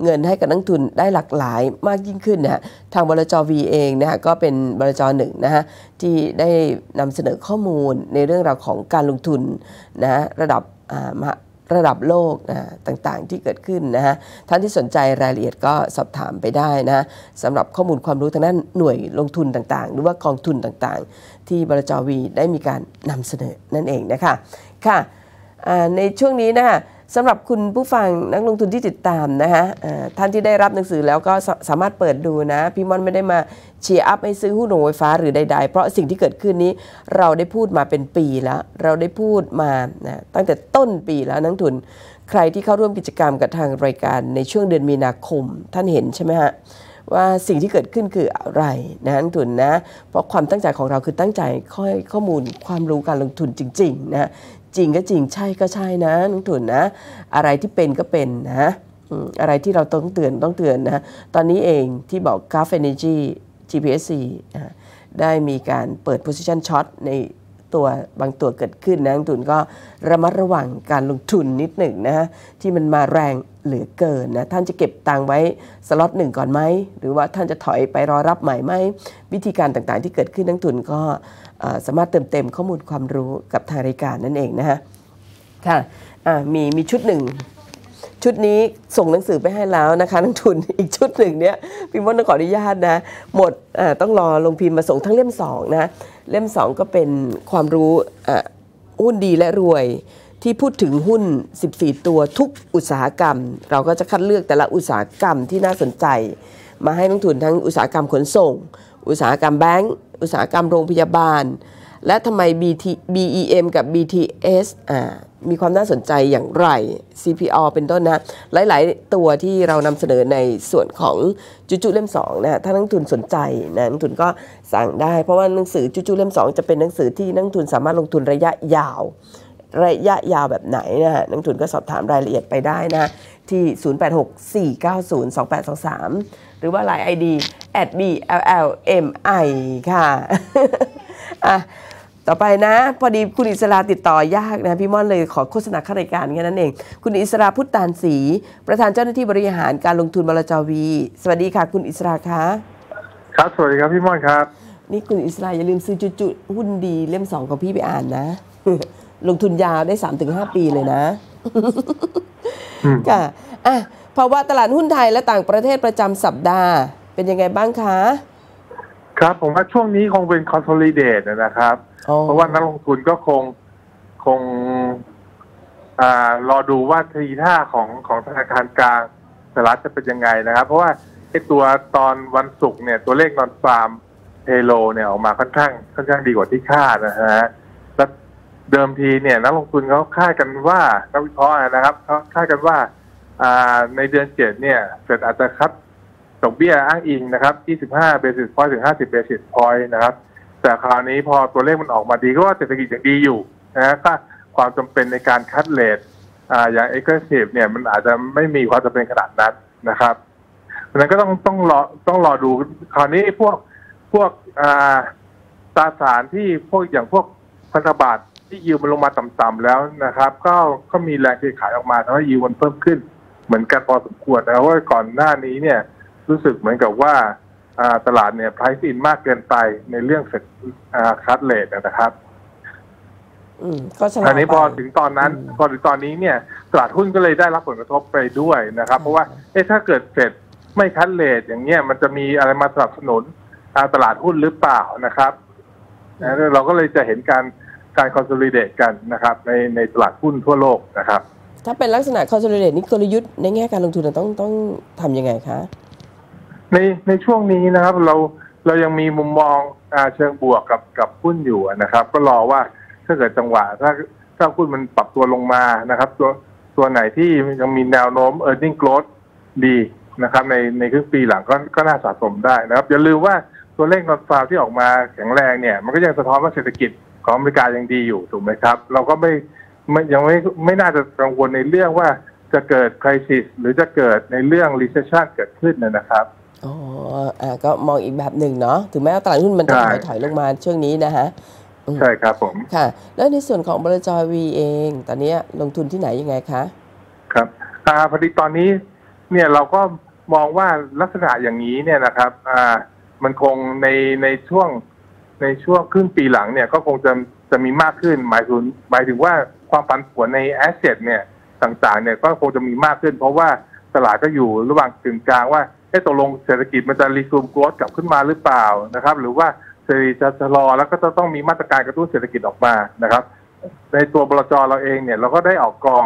เงินให้กับนักทุนได้หลากหลายมากยิ่งขึ้นนะฮะทางบลจ.วีเองนะฮะก็เป็นบลจ.หนึ่งนะฮะที่ได้นำเสนอข้อมูลในเรื่องราวของการลงทุนนะฮะระดับระดับโลกนะต่างๆที่เกิดขึ้นนะฮะท่านที่สนใจรายละเอียดก็สอบถามไปได้นะสำหรับข้อมูลความรู้ทางด้านหน่วยลงทุนต่างๆหรือว่ากองทุนต่างๆที่บลจ.วีได้มีการนำเสนอนั่นเองนะคะค่ะในช่วงนี้นะคะสำหรับคุณผู้ฟังนักลงทุนที่ติดตามนะคะท่านที่ได้รับหนังสือแล้วก็สามารถเปิดดูนะพี่ม่อนไม่ได้มาเชียร์อัพให้ซื้อหุ้นโรงไฟฟ้าหรือใดๆเพราะสิ่งที่เกิดขึ้นนี้เราได้พูดมาเป็นปีแล้วเราได้พูดมานะตั้งแต่ต้นปีแล้วนักทุนใครที่เข้าร่วมกิจกรรมกับทางรายการในช่วงเดือนมีนาคมท่านเห็นใช่ไหมฮะว่าสิ่งที่เกิดขึ้นคืออะไรนะนักทุนนะเพราะความตั้งใจของเราคือตั้งใจให้ข้อมูลความรู้การลงทุนจริงๆนะจริงก็จริงใช่ก็ใช่นะนักทุนนะอะไรที่เป็นก็เป็นนะอะไรที่เราต้องเตือนต้องเตือนนะตอนนี้เองที่บอกกราฟ Energy จี พี เอส ซี ได้มีการเปิด position short ใน ตัวบางตัวเกิดขึ้นนะนักลงทุนก็ระมัดระวังการลงทุนนิดหนึ่งนะที่มันมาแรงเหลือเกินนะท่านจะเก็บตังไว้สล็อตหนึ่งก่อนไหมหรือว่าท่านจะถอยไปรอรับใหม่ไหมวิธีการต่างๆที่เกิดขึ้นนักลงทุนก็สามารถเติมเต็มข้อมูลความรู้กับทางรายการนั่นเองนะฮะค่ะมีมีชุดหนึ่งชุดนี้ส่งหนังสือไปให้แล้วนะคะนักทุนอีกชุดหนึ่งเนี้ยพิมพ์ว่าต้องขออนุญาตนะหมดต้องรอลงพิมพ์มาส่งทั้งเล่มสองนะเล่มสองก็เป็นความรู้หุ้นดีและรวยที่พูดถึงหุ้นสิบสี่ตัวทุกอุตสาหกรรมเราก็จะคัดเลือกแต่ละอุตสาหกรรมที่น่าสนใจมาให้นักทุนทั้งอุตสาหกรรมขนส่งอุตสาหกรรมแบงก์อุตสาหกรรมโรงพยาบาลและทำไม บี อี เอ็ม กับ บี ที เอส มีความน่าสนใจอย่างไร ซี พี อาร์ เป็นต้นนะหลายๆตัวที่เรานำเสนอในส่วนของจุจุเล่มสองนะถ้านักทุนสนใจนะนักทุนก็สั่งได้เพราะว่าหนังสือจุจุเล่มสองจะเป็นหนังสือที่นักทุนสามารถลงทุนระยะยาวระยะยาวแบบไหนนะฮะนักทุนก็สอบถามรายละเอียดไปได้นะที่ศูนย์ แปด หก สี่ เก้า ศูนย์ สอง แปด สอง สามหรือว่า ไลน์ ไอ ดี แอท บี แอล แอล เอ็ม ไอ ค่ะอ่ะต่อไปนะพอดีคุณอิสราติดต่อยากนะพี่ม่อนเลยขอโฆษณาข้ารายการแค่นั้นเองคุณอิสราพุทธตาลศรีประธานเจ้าหน้าที่บริหารการลงทุนบลจวีสวัสดีค่ะคุณอิสราคะครับสวัสดีครับพี่ม่อนครับนี่คุณอิสราอย่าลืมซื้อจุจุหุ้นดีเล่มสองของพี่ไปอ่านนะ ลงทุนยาวได้ สามถึงห้า ปีเลยนะ ค่ะอ่ะภาวะตลาดหุ้นไทยและต่างประเทศประจำสัปดาห์เป็นยังไงบ้างคะครับผมว่าช่วงนี้คงเป็น consolidate นะครับ oh. เพราะว่านักลงทุนก็คงคงอ่ารอดูว่าทีท่าของของธนาคารกลางสหรัฐจะเป็นยังไงนะครับเพราะว่าไอ้ตัวตอนวันศุกร์เนี่ยตัวเลขนอนฟาร์มเทโลเนี่ยออกมาค่อนข้างค่อนข้างดีกว่าที่คาดนะฮะและเดิมทีเนี่ยนักลงทุนเขาคาดกันว่านักวิเคราะห์นะครับเขาคาดกันว่าอ่าในเดือนเจ็ดเนี่ยเฟดอาจจะคัดดอกเบี้ยอ้างอิงนะครับยี่สิบห้า basis point ถึง ห้าสิบ basis point นะครับแต่คราวนี้พอตัวเลขมันออกมาดีก็ว่าเศรษฐกิจยังดีอยู่นะก็ความจำเป็นในการคัดเรทอ่าอย่าง aggressive เนี่ยมันอาจจะไม่มีความจำเป็นขนาดนั้นนะครับเพราะฉะนั้นก็ต้องต้องรอต้องรอดูคราวนี้พวกพวกอ่าตราสารที่พวกอย่างพวกพันธบัตรที่ยิวมันลงมาต่ำๆแล้วนะครับก็ก็มีแรงซื้อขายออกมาทำให้ยิวมันเพิ่มขึ้นเหมือนกันพอสมควรนะว่าก่อนหน้านี้เนี่ยรู้สึกเหมือนกับว่าตลาดเนี่ย price in มากเกินไปในเรื่องเซ็ตคัทเลทนะครับอันนี้พอถึงตอนนั้นพอถึงตอนนี้เนี่ยตลาดหุ้นก็เลยได้รับผลกระทบไปด้วยนะครับเพราะว่าเอ๊ะถ้าเกิดเซ็ตไม่คัทเลทอย่างเงี้ยมันจะมีอะไรมาสนับสนุนตลาดหุ้นหรือเปล่านะครับเราก็เลยจะเห็นการการคอนโซลิเดตกันนะครับในในตลาดหุ้นทั่วโลกนะครับถ้าเป็นลักษณะ consolidate นี่กลยุทธ์ในแง่การลงทุนต้องต้องทำยังไงคะในในช่วงนี้นะครับเราเรายังมีมุมมองเชิงบวกกับกับหุ้นอยู่นะครับก็รอว่าถ้าเกิดจังหวะถ้าถ้าหุ้นมันปรับตัวลงมานะครับตัวตัวไหนที่ยังมีแนวโน้ม earning growth ดีนะครับในในครึ่งปีหลังก็ก็น่าสะสมได้นะครับอย่าลืมว่าตัวเลขนอนฟาร์มที่ออกมาแข็งแรงเนี่ยมันก็ยังสะท้อนว่าเศรษฐกิจของอเมริกายังดีอยู่ถูกไหมครับเราก็ไม่มันยังไม่ไม่น่าจะกังวลในเรื่องว่าจะเกิด crisis หรือจะเกิดในเรื่อง recession เกิดขึ้นนะครับอ๋ออ่าก็มองอีกแบบหนึ่งเนาะถึงแม้ว่าตลาดหุ้นมันจะถอยถอยลงมาช่วงนี้นะฮะใช่ครับผมค่ะแล้วในส่วนของบลจวีเองตอนนี้ลงทุนที่ไหนยังไงคะครับอ่าพอดีตอนนี้เนี่ยเราก็มองว่าลักษณะอย่างนี้เนี่ยนะครับอ่ามันคงในในช่วงในช่วงครึ่งปีหลังเนี่ยก็คงจะจะมีมากขึ้นหมายถึงหมายถึงว่าความผันผวนในแอสเซทเนี่ยต่างๆเนี่ยก็คงจะมีมากขึ้นเพราะว่าตลาดก็อยู่ระหว่างกึ่งกลางว่าให้ตกลงเศรษฐกิจมันจะรีซูมกรอสกลับขึ้นมาหรือเปล่านะครับหรือว่าเศรษฐกิจจะชะลอแล้วก็จะต้องมีมาตรการกระตุ้นเศรษฐกิจออกมานะครับในตัวบลจ.เราเองเนี่ยเราก็ได้ออกกอง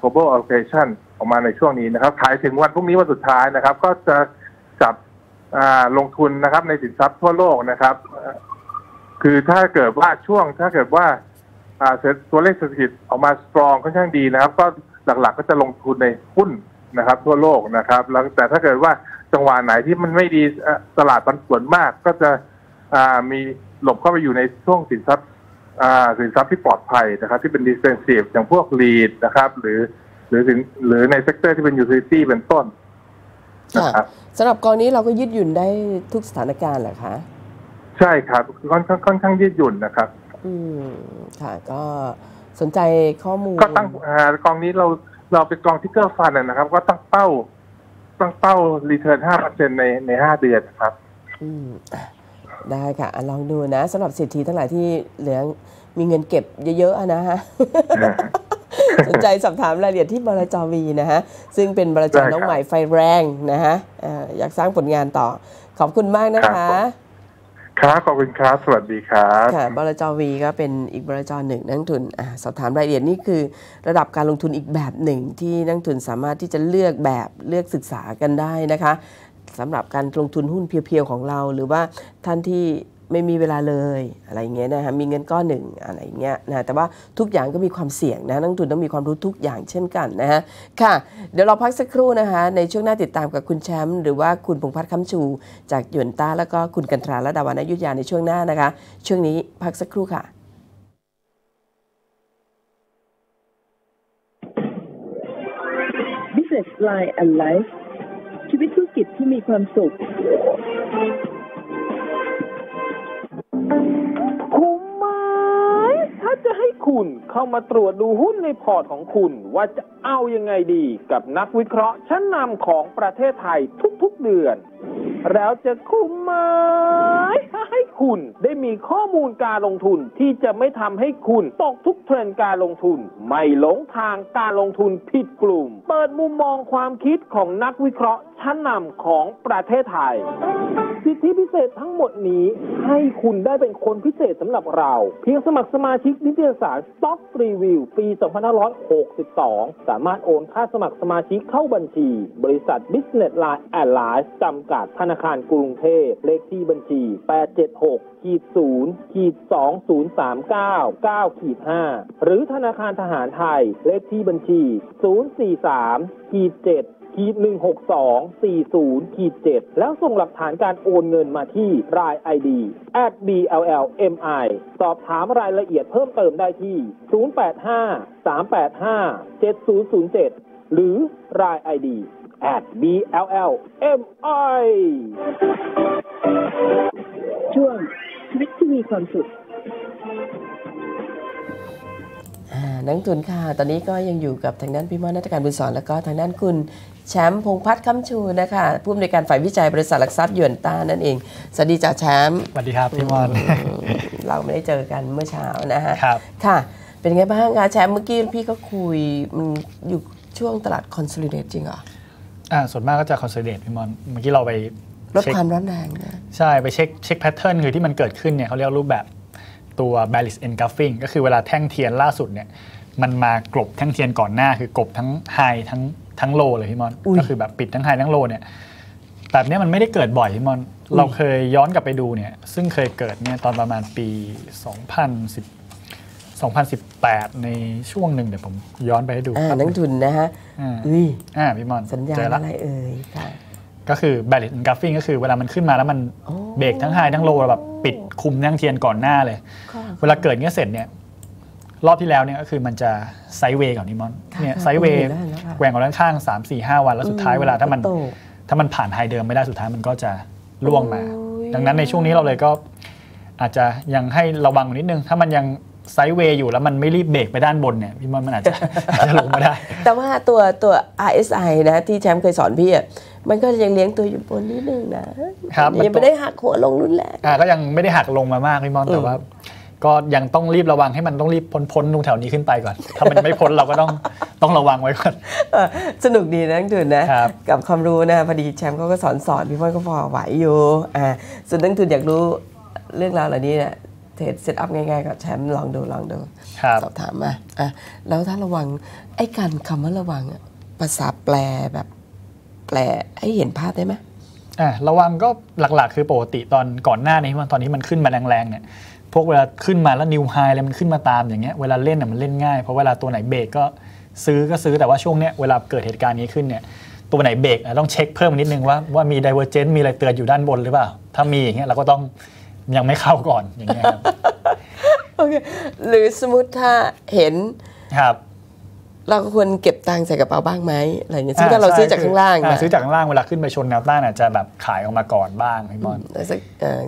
global allocation ออกมาในช่วงนี้นะครับขายถึงวันพรุ่งนี้วันสุดท้ายนะครับก็จะจับลงทุนนะครับในสินทรัพย์ทั่วโลกนะครับคือถ้าเกิดว่าช่วงถ้าเกิดว่าตัวเลขเศรษฐกิจออกมาสตรองค่อนข้างดีนะครับก็หลักๆก็จะลงทุนในหุ้นนะครับทั่วโลกนะครับแล้วแต่ถ้าเกิดว่าจังหวะไหนที่มันไม่ดีตลาดผันผวนมากก็จะมีหลบเข้าไปอยู่ในช่วงสินทรัพย์สินทรัพย์ที่ปลอดภัยนะครับที่เป็นดิสเฟนซีฟอย่างพวกรีทนะครับหรือหรือถึงหรือในเซกเตอร์ที่เป็นยูทิลิตี้เป็นต้นนะครับสำหรับกรณีเราก็ยืดหยุ่นได้ทุกสถานการณ์เหรอคะใช่ครับค่อนข้างยืดหยุ่นนะครับ อืมค่ะก็สนใจข้อมูลก็ตั้งกองนี้เราเราเป็นกองที่เกอร์ฟันนะครับก็ตั้งเป้าตั้งเป้ารีเทิร์นห้าเปอร์เซ็นต์ในในห้าเดือนครับอืมได้ค่ะลองดูนะสำหรับเศรษฐีทั้งหลายที่เหลือมีเงินเก็บเยอะๆนะฮะสนใจสอบถามรายละเอียดที่บลจ.วีนะฮะซึ่งเป็นบลจ.น้องใหม่ไฟแรงนะฮะอยากสร้างผลงานต่อขอบคุณมากนะคะครับขอบคุณครับสวัสดีครับค่ะบลจ.วีก็เป็นอีกบลจ.หนึ่งนักทุนสอบถามรายละเอียดนี่คือระดับการลงทุนอีกแบบหนึ่งที่นักทุนสามารถที่จะเลือกแบบเลือกศึกษากันได้นะคะสำหรับการลงทุนหุ้นเพียวๆของเราหรือว่าท่านที่ไม่มีเวลาเลยอะไรอย่างเงี้ยนะฮะมีเงินก้อนหนึ่งอะไรอย่างเงี้ยนะแต่ว่าทุกอย่างก็มีความเสี่ยงนะนักทุนต้องมีความรู้ทุกอย่างเช่นกันนะฮะค่ะเดี๋ยวเราพักสักครู่นะคะในช่วงหน้าติดตามกับคุณแชมป์หรือว่าคุณพงษ์พัฒน์คำชูจากหยวนต้าแล้วก็คุณกันตราและดาวรรณยุทธยาในช่วงหน้านะคะช่วงนี้พักสักครู่ค่ะBusiness Line and Life ชีวิตธุรกิจที่มีความสุขคุ้มไหมถ้าจะให้คุณเข้ามาตรวจดูหุ้นในพอร์ตของคุณว่าจะเอายังไงดีกับนักวิเคราะห์ชั้นนำของประเทศไทยทุกๆเดือนแล้วจะคุ้มไหมถ้าให้คุณได้มีข้อมูลการลงทุนที่จะไม่ทำให้คุณตกทุกเทรนด์การลงทุนไม่หลงทางการลงทุนผิดกลุ่มเปิดมุมมองความคิดของนักวิเคราะห์ชั้นนำของประเทศไทยสิทธิพิเศษทั้งหมดนี้ให้คุณได้เป็นคนพิเศษสำหรับเราเพียงสมัครสมาชิกนิตยสาร Stock Review ปี สองพันห้าร้อยหกสิบสอง สามารถโอนค่าสมัครสมาชิกเข้าบัญชีบริษัท Business Line แอนด์ Life จำกัดธนาคารกรุงเทพเลขที่บัญชี แปดเจ็ดหก ศูนย์ สอง ศูนย์ สามเก้า เก้า ห้า หรือธนาคารทหารไทยเลขที่บัญชี ศูนย์ สี่ สาม เจ็ดขีด หนึ่ง หก สอง สี่ ศูนย์ เจ็ด แล้วส่งหลักฐานการโอนเงินมาที่ราย ไอ ดี แอท บี แอล แอล เอ็ม ไอ สอบถามรายละเอียดเพิ่มเติมได้ที่ ศูนย์ แปด ห้า สาม แปด ห้า เจ็ด ศูนย์ ศูนย์ เจ็ด หรือราย ไอ ดี แอท บี แอล แอล เอ็ม ไอ ช่วงชีวิตที่มีความสุขนักทุนค่ะตอนนี้ก็ยังอยู่กับทางด้านพี่มอนัตการบุญสอนแล้วก็ทางด้านคุณแชมป์พงษ์พัฒน์คำชูนะคะผู้อำนวยการฝ่ายวิจัยบริษัทหลักทรัพย์หยวนต้านั่นเองสวัสดีจ่าแชมป์สวัสดีครับพี่มอนเราไม่ได้เจอกันเมื่อเช้านะฮะครับค่ะเป็นไงบ้างคะแชมป์เมื่อกี้พี่ก็คุยมันอยู่ช่วงตลาดคอนโซลิเดตจริงเหรออ่าส่วนมากก็จะคอนโซลิเดตพี่มอนเมื่อกี้เราไปลดความร้อนแรงนะใช่ไปเช็คเช็คแพทเทิร์นคือที่มันเกิดขึ้นเนี่ยเขาเรียกรูปแบบตัว bearish engulfing ก็คือเวลาแท่งเทียนล่าสุดเนี่ยมันมากลบแท่งเทียนก่อนหน้าคือกลบทั้ง high ทั้งทั้ง low เลยพี่มอนก็คือแบบปิดทั้ง high ทั้ง low เนี่ยแบบนี้มันไม่ได้เกิดบ่อยพี่มอนเราเคยย้อนกลับไปดูเนี่ยซึ่งเคยเกิดเนี่ยตอนประมาณปีสองพันสิบ สองพันสิบแปดในช่วงหนึ่งเดี๋ยวผมย้อนไปให้ดูนักทุนนะฮะอ่าพี่มอนสัญญาณอะไรเอ่ยก็คือ bearish engulfing ก็คือเวลามันขึ้นมาแล้วมันเบรกทั้ง high ทั้ง low แบบปิดคุมแท่งเทียนก่อนหน้าเลยเวลาเกิดเงี้ยเสร็จเนี่ยรอบที่แล้วเนี่ยก็คือมันจะไซด์เวย์ก่อนนี่มอนเนี่ยไซด์เวย์แหว่งออกด้านข้าง สาม สี่ ห้า วันแล้วสุดท้ายเวลาถ้ามันถ้ามันผ่านไฮเดิมไม่ได้สุดท้ายมันก็จะล่วงมาดังนั้นในช่วงนี้เราเลยก็อาจจะยังให้ระวังนิดนึงถ้ามันยังไซด์เวย์อยู่แล้วมันไม่รีบเบรกไปด้านบนเนี่ยพี่มอนมันอาจจะลงมาได้แต่ว่าตัวตัว อาร์ เอส ไอ นะที่แชมป์เคยสอนพี่อ่ะมันก็ยังเลี้ยงตัวอยู่บนนิดนึงนะยังไม่ได้หักหัวลงรุนแรงก็ยังไม่ได้หักลงมามากพี่มอนแต่ว่าก็ยังต้องรีบระวังให้มันต้องรีบพ้นพ้นตรงแถวนี้ขึ้นไปก่อนถ้ามันไม่พ้นเราก็ต้องต้องระวังไว้ก่อนสนุกดีนะทุนนะกับความรู้นะพอดีแชมป์เขาก็สอนสอนพี่มอนก็พอไหวอยู่อ่าส่วนนักทุนอยากรู้เรื่องราวเหล่านี้เนี่ยเทรดเซตอัพง่ายๆกับแชมป์ลองดูลองดูสอบถามมาอ่ะแล้วถ้าระวังไอ้การคำว่าระวังภาษาแปลแบบแปลให้เห็นภาพได้ไหมอ่าระวังก็หลักๆคือปกติตอนก่อนหน้านี้ตอนนี้มันขึ้นมาแรงๆเนี่ยพวกเวลาขึ้นมาแล้วนิวไฮอะไรมันขึ้นมาตามอย่างเงี้ยเวลาเล่นอ่ะมันเล่นง่ายเพราะเวลาตัวไหนเบรกก็ซื้อก็ซื้อแต่ว่าช่วงเนี้ยเวลาเกิดเหตุการณ์นี้ขึ้นเนี่ยตัวไหนเบรกต้องเช็คเพิ่มนิดนึงว่าว่ามีไดเวอร์เจนต์มีอะไรเตือนอยู่ด้านบนหรือเปล่าถ้ามีอย่างเงี้ยเราก็ต้องยังไม่เข้าก่อนอย่างเงี้ยครับโอเคหรือสมมติถ้าเห็นครับ เราก็ควรเก็บตังค์ใส่กระเป๋าบ้างไหมอะไรเงี้ยซึ่งถ้าเราซื้อจากข้างล่างซื้อจากข้างล่างเวลาขึ้นไปชนแนวต้านอาจจะแบบขายออกมาก่อนบ้างพี่บอล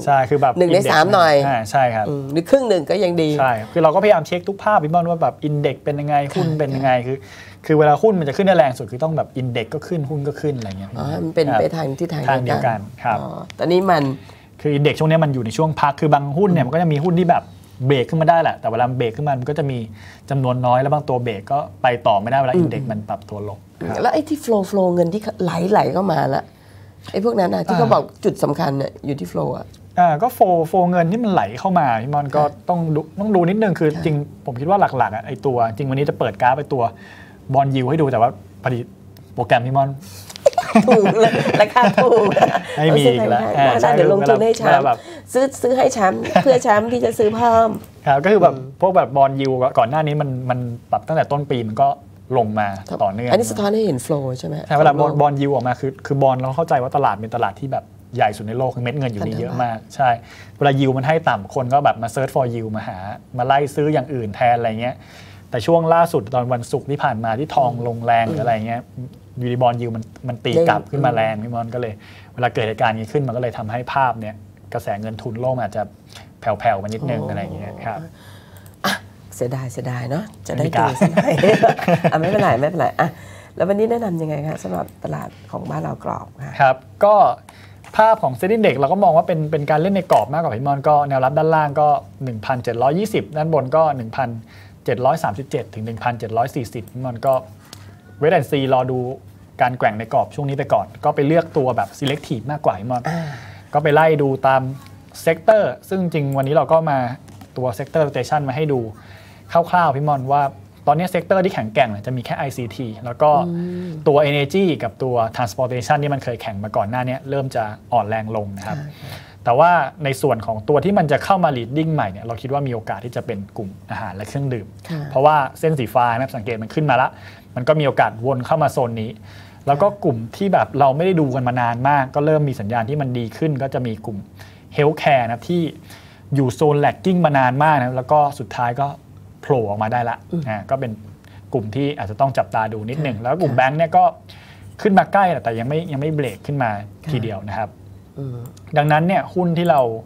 ใช่คือแบบหนึ่งในสามหน่อยใช่ครับหรือครึ่งหนึ่งก็ยังดีใช่คือเราก็พยายามเช็คทุกภาพพี่บอลว่าแบบอินเด็กซ์เป็นยังไงหุ้นเป็นยังไงคือคือเวลาหุ้นมันจะขึ้นได้แรงสุดคือต้องแบบอินเด็กซ์ก็ขึ้นหุ้นก็ขึ้นอะไรเงี้ยอ๋อมันเป็นไปทางที่ทางเดียวกันครับตอนนี้มันคืออินเด็กซ์ช่วงนี้มันอยู่ในช่วงพักคือบางหุ้นเนี่ยมันก็จะมีหุ้นที่แบบเบรกขึ้นมาได้แหละแต่เวลาเบรกขึ้นมามันก็จะมีจำนวนน้อยแล้วบางตัวเบรกก็ไปต่อไม่ได้เวลาอินเด็กซ์มันปรับตัวลงแล้วไอ้ที่โฟล์โฟล์เงินที่ไหลไหลเข้ามาละไอ้พวกนั้นนะที่เขาบอกจุดสำคัญเนี่ยอยู่ที่โฟล์อ่ะอ่าก็โฟล์โฟล์เงินที่มันไหลเข้ามาพี่มอนก็ต้องดูต้องดูนิดนึงคือจริงผมคิดว่าหลักๆอ่ะไอ้ตัวจริงวันนี้จะเปิดกราฟไอ้ตัวบอนด์ยิลด์ให้ดูแต่ว่าพอดีโปรแกรมพี่มอนถูกเลยราคาถูกไม่มีแล้วเดี๋ยวลงทุนให้ช้ำซื้อซื้อให้ช้ำเพื่อช้ำที่จะซื้อเพิ่มครับก็คือแบบพวกแบบบอลยิวก่อนหน้านี้มันมันปรับตั้งแต่ต้นปีมันก็ลงมาต่อเนื่องอันนี้สะท้อนให้เห็นโฟล์ใช่ไหมใช่เวลาบอลยิวออกมาคือคือบอลเราเข้าใจว่าตลาดเป็นตลาดที่แบบใหญ่สุดในโลกคือเม็ดเงินอยู่นี่เยอะมากใช่เวลายิวมันให้ต่ำคนก็แบบมาเซิร์ช for ยิวมาหามาไล่ซื้ออย่างอื่นแทนอะไรเงี้ยแต่ช่วงล่าสุดตอนวันศุกร์ที่ผ่านมาที่ทองลงแรงหรืออะไรเงี้ยยูนิบอลยิวมันมันตีกลับขึ้นมาแรงพี่มอนก็เลยเวลาเกิดเหตุการณ์นี้ขึ้นมันก็เลยทำให้ภาพเนี่ยกระแสเงินทุนโลกอาจจะแผ่วๆมานิดนึงอะไรอย่างเงี้ยครับเสียดายเสียดายเนาะจะได้ดูสักหน่อยอ่ะไม่เป็นไรไม่เป็นไรอ่ะแล้ววันนี้แนะนํำยังไงคะสำหรับตลาดของบ้านเรากรอบครับก็ภาพของเซ็นดิ้งเด็กเราก็มองว่าเป็นเป็นการเล่นในกรอบมากกว่าพี่มอนก็แนวรับด้านล่างก็ หนึ่งพันเจ็ดร้อยยี่สิบ ด้านบนก็หนึ่งพันเจ็ดร้อยสามสิบเจ็ดถึง หนึ่งพันเจ็ดร้อยสี่สิบพี่มอนก็เวทแอนซีรอดูการแกว่งในกรอบช่วงนี้ไปก่อนก็ไปเลือกตัวแบบ selective มากกว่าพี่มอนก็ไปไล่ดูตามเซกเตอร์ซึ่งจริงวันนี้เราก็มาตัวเซกเตอร์ rotation มาให้ดูคร่าวๆพี่มอนว่าตอนนี้เซกเตอร์ที่แข็งแกร่งจะมีแค่ ไอ ซี ที แล้วก็ตัว Energy กับตัว Transportation ที่มันเคยแข็งมาก่อนหน้านี้เริ่มจะอ่อนแรงลงนะครับแต่ว่าในส่วนของตัวที่มันจะเข้ามา leading ใหม่เนี่ยเราคิดว่ามีโอกาสที่จะเป็นกลุ่มอาหารและเครื่องดื่มเพราะว่าเส้นสีฟ้านะสังเกตมันขึ้นมาละมันก็มีโอกาสวนเข้ามาโซนนี้แล้วก็กลุ่มที่แบบเราไม่ได้ดูกันมานานมากก็เริ่มมีสัญญาณที่มันดีขึ้นก็จะมีกลุ่ม Healthcare นะที่อยู่โซน lagging มานานมากนะแล้วก็สุดท้ายก็โผล่ออกมาได้ละนะก็เป็นกลุ่มที่อาจจะต้องจับตาดูนิดหนึ่งแล้วกลุ่มแบงค์เนี่ยก็ขึ้นมาใกล้แต่ยังไม่ยังไม่เบรกขึ้นมาทีเดียวนะครับดังนั้นเนี่ยหุ้นที่เรา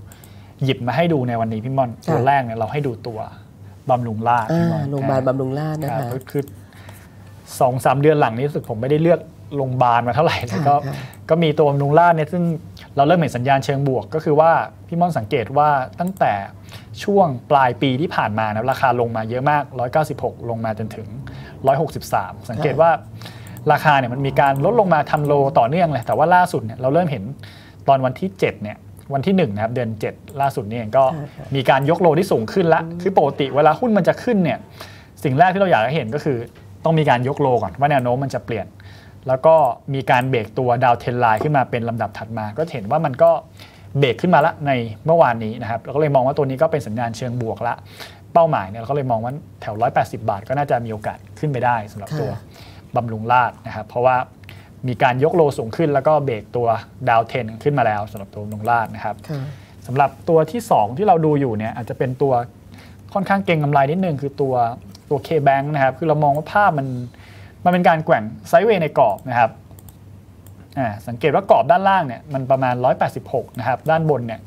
หยิบมาให้ดูในวันนี้พี่มอนตัวแรกเนี่ยเราให้ดูตัวบำรุงราษฎร์โรงพยาบาลบำรุงราษฎร์นะคะคือสองสามเดือนหลังนี้รู้สึกผมไม่ได้เลือกโรงพยาบาลมาเท่าไหร่แล้วก็ก็มีตัวบำรุงราษฎร์เนี่ยซึ่งเราเริ่มเห็นสัญญาณเชิงบวกก็คือว่าพี่มอนสังเกตว่าตั้งแต่ช่วงปลายปีที่ผ่านมานะราคาลงมาเยอะมากหนึ่งร้อยเก้าสิบหกลงมาจนถึงหนึ่งร้อยหกสิบสามสังเกตว่าราคาเนี่ยมันมีการลดลงมาทำโลต่อเนื่องเลยแต่ว่าล่าสุดเนี่ยเราเริ่มเห็นตอนวันที่เจ็ดเนี่ยวันที่หนึ่งนะครับเดือนเจ็ดล่าสุดนี่เองก็มีการยกโลที่สูงขึ้นละคือปกติเวลาหุ้นมันจะขึ้นเนี่ยสิ่งแรกที่เราอยากจะเห็นก็คือต้องมีการยกโลก่อนว่าแนวโน้มมันจะเปลี่ยนแล้วก็มีการเบรกตัวดาวเทนไลน์ขึ้นมาเป็นลำดับถัดมาก็เห็นว่ามันก็เบรกขึ้นมาละในเมื่อวานนี้นะครับเราก็เลยมองว่าตัวนี้ก็เป็นสัญญาณเชิงบวกละเป้าหมายเนี่ยเราก็เลยมองว่าแถวหนึ่งร้อยแปดสิบบาทก็น่าจะมีโอกาสขึ้นไปได้สำหรับตัวบำรุงราษฎร์นะครับเพราะว่ามีการยกโลสูงขึ้นแล้วก็เบรกตัวดาวเทนขึ้นมาแล้วสำหรับตัวบำรุงราษฎร์นะครับสำหรับตัวที่สองที่เราดูอยู่เนี่ยอาจจะเป็นตัวค่อนข้างเก่งกำไรนิดนึงคือตัวตัวเคแบงค์นะครับคือเรามองว่าภาพมันมันเป็นการแกว่งไซด์เวย์ในกรอบนะครับสังเกตว่ากรอบด้านล่างเนี่ยมันประมาณหนึ่งร้อยแปดสิบหกนะครับด้านบนเนี่ย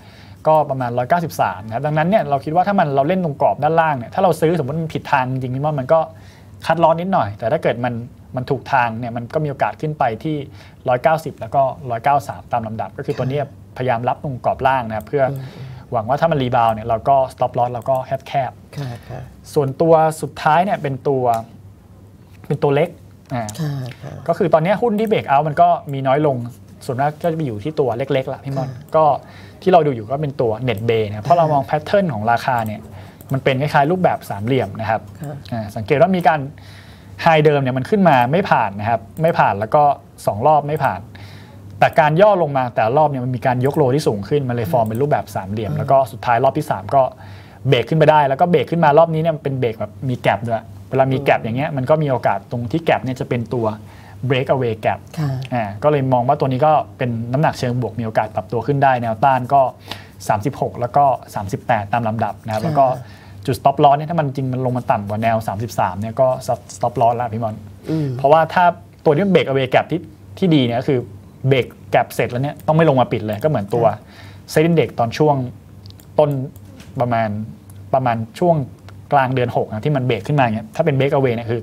ก็ประมาณหนึ่งร้อยเก้าสิบสามนะครับดังนั้นเนี่ยเราคิดว่าถ้ามันเราเล่นตรงกรอบด้านล่างเนี่ยถ้าเราซื้อสมมติมันผิดทางจริงๆมันก็คัดลอสนิดหน่อยแต่ถ้าเกิดมันมันถูกทางเนี่ยมันก็มีโอกาสขึ้นไปที่หนึ่งร้อยเก้าสิบแล้วก็หนึ่งร้อยเก้าสิบสามตามลำดับก็คือตัวนี้พยายามรับตรงกรอบล่างนะครับเพื่อหวังว่าถ้ามันรีบาวเนี่ยเราก็ stop loss เราก็แคบแคบส่วนตัวสุดท้ายเนี่ยเป็นตัวเป็นตัวเล็กอ่าก็คือตอนนี้หุ้นที่เบรกเอาท์มันก็มีน้อยลงส่วนมากก็จะไปอยู่ที่ตัวเล็กๆละพี่มอนก็ที่เราดูอยู่ก็เป็นตัวเน็ตเบย์นะเพราะเรามองแพทเทิร์นของราคาเนี่ยมันเป็นคล้ายๆรูปแบบสามเหลี่ยมนะครับอ่าสังเกตว่ามีการไฮเดิมเนี่ยมันขึ้นมาไม่ผ่านนะครับไม่ผ่านแล้วก็สองรอบไม่ผ่านแต่การย่อลงมาแต่รอบเนี่ยมันมีการยกโลที่สูงขึ้นมันเลยฟอร์มเป็นรูปแบบสามเหลี่ยมแล้วก็สุดท้ายรอบที่สามก็เบรกขึ้นไปได้แล้วก็เบรกขึ้นมารอบนี้เนี่ยมันเป็นเบรกแบบมีแกลบด้วยเวลามีแกลบอย่างเงี้ยมันก็มีโอกาสตรงที่แกลบเนี่ยจะเป็นตัว break away gap อ่าก็เลยมองว่าตัวนี้ก็เป็นน้ำหนักเชิงบวกมีโอกาสปรับตัวขึ้นได้แนวต้านก็สามสิบหกแล้วก็สามสิบแปดตามลำดับนะครับแล้วก็ จุด stop loss เนี่ยถ้ามันจริงมันลงมาต่ำกว่าแนวสามสิบสามเนี่ยก็ stop loss แล้วพี่มอนเพราะว่าถ้าตัวนี้เบรกเอาเวกับที่ที่ดีเนี่ยก็คือเบรกแกลบเสร็จแล้วเนี่ยต้องไม่ลงมาปิดเลยก็เหมือนตัวเซ็นดิ้งเด็กตอนช่วงต้นประมาณประมาณช่วงกลางเดือนหกนะที่มันเบรกขึ้นมาเนี่ยถ้าเป็นเบรกเอาเวเนี่ยคือ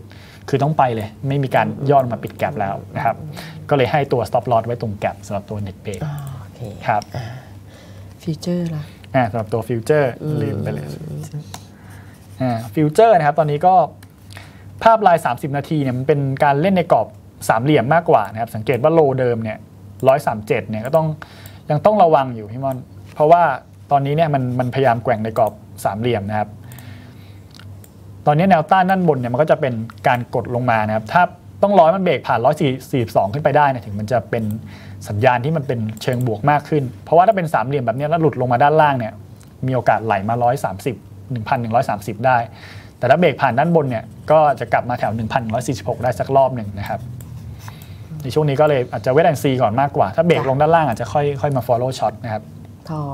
คือต้องไปเลยไม่มีการย่อมาปิดแกลบแล้วนะครับก็เลยให้ตัว stop loss ไว้ตรงแกลบสำหรับตัวเน็ตเบรกครับฟิวเจอร์ล่ะสำหรับตัวฟิวเจอร์ลืมไปเลยฟิวเจอร์นะครับตอนนี้ก็ภาพลายสามสิบนาทีเนี่ยมันเป็นการเล่นในกรอบสามเหลี่ยมมากกว่านะครับสังเกตว่าโลเดิมเนี่ยหนึ่งร้อยสามสิบเจ็ดเนี่ยก็ต้องยังต้องระวังอยู่พี่มอนเพราะว่าตอนนี้เนี่ยมันมันพยายามแกว่งในกรอบสามเหลี่ยมนะครับตอนนี้แนวต้านด้านบนเนี่ยมันก็จะเป็นการกดลงมานะครับถ้าต้องร้อยมันเบรกผ่านหนึ่งร้อยสี่สิบสองขึ้นไปได้นะถึงมันจะเป็นสัญญาณที่มันเป็นเชิงบวกมากขึ้นเพราะว่าถ้าเป็นสามเหลี่ยมแบบนี้แล้วหลุดลงมาด้านล่างเนี่ยมีโอกาสไหลมาหนึ่งร้อยสามสิบ หนึ่งพันหนึ่งร้อยสามสิบได้แต่ถ้าเบรกผ่านด้านบนเนี่ยก็จะกลับมาแถวหนึ่งพันหนึ่งร้อยสี่สิบหกได้สักรอบหนึ่งนะครับในช่วงนี้ก็เลยอาจจะเวทแอนซีก่อนมากกว่าถ้าเบรกลงด้านล่างอาจจะค่อยค่อยมา follow short นะครับทอ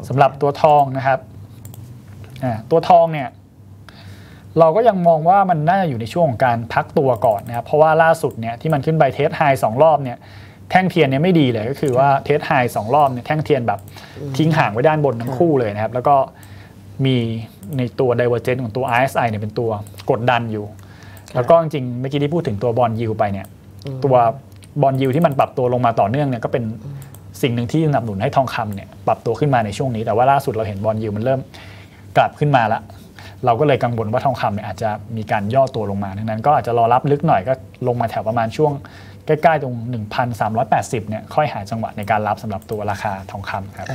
งสำหรับตัวทองนะครับตัวทองเนี่ยเราก็ยังมองว่ามันน่าจะอยู่ในช่วงของการพักตัวก่อนนะครับเพราะว่าล่าสุดเนี่ยที่มันขึ้นไปเทสไฮสองรอบเนี่ยแท่งเทียนเนี่ยไม่ดีเลยก็คือว่าเทสไฮสองรอบเนี่ยแท่งเทียนแบบทิ้งห่างไว้ด้านบนทั้งคู่เลยนะครับแล้วก็มีในตัวไดเวอร์เจนต์ของตัว อาร์ เอส ไอ เนี่ยเป็นตัวกดดันอยู่แล้วก็จริงเมื่อกี้ที่พูดถึงตัวบอลยิวไปเนี่ยตัวบอลยิวที่มันปรับตัวลงมาต่อเนื่องเนี่ยก็เป็นสิ่งหนึ่งที่สนับสนุนให้ทองคำเนี่ยปรับตัวขึ้นมาในช่วงนี้แต่ว่าล่าสุดเราเห็นบอลยิวมันเริ่มกลับขึ้นมาละเราก็เลยกังวลว่าทองคำเนี่ยอาจจะมีการย่อตัวลงมาดังนั้นก็อาจจะรอรับลึกหน่อยก็ลงมาแถวประมาณช่วงใกล้ๆตรง หนึ่งพันสามร้อยแปดสิบ เนี่ยค่อยหาจังหวะในการรับสำหรับตัวราคาทองคำครับ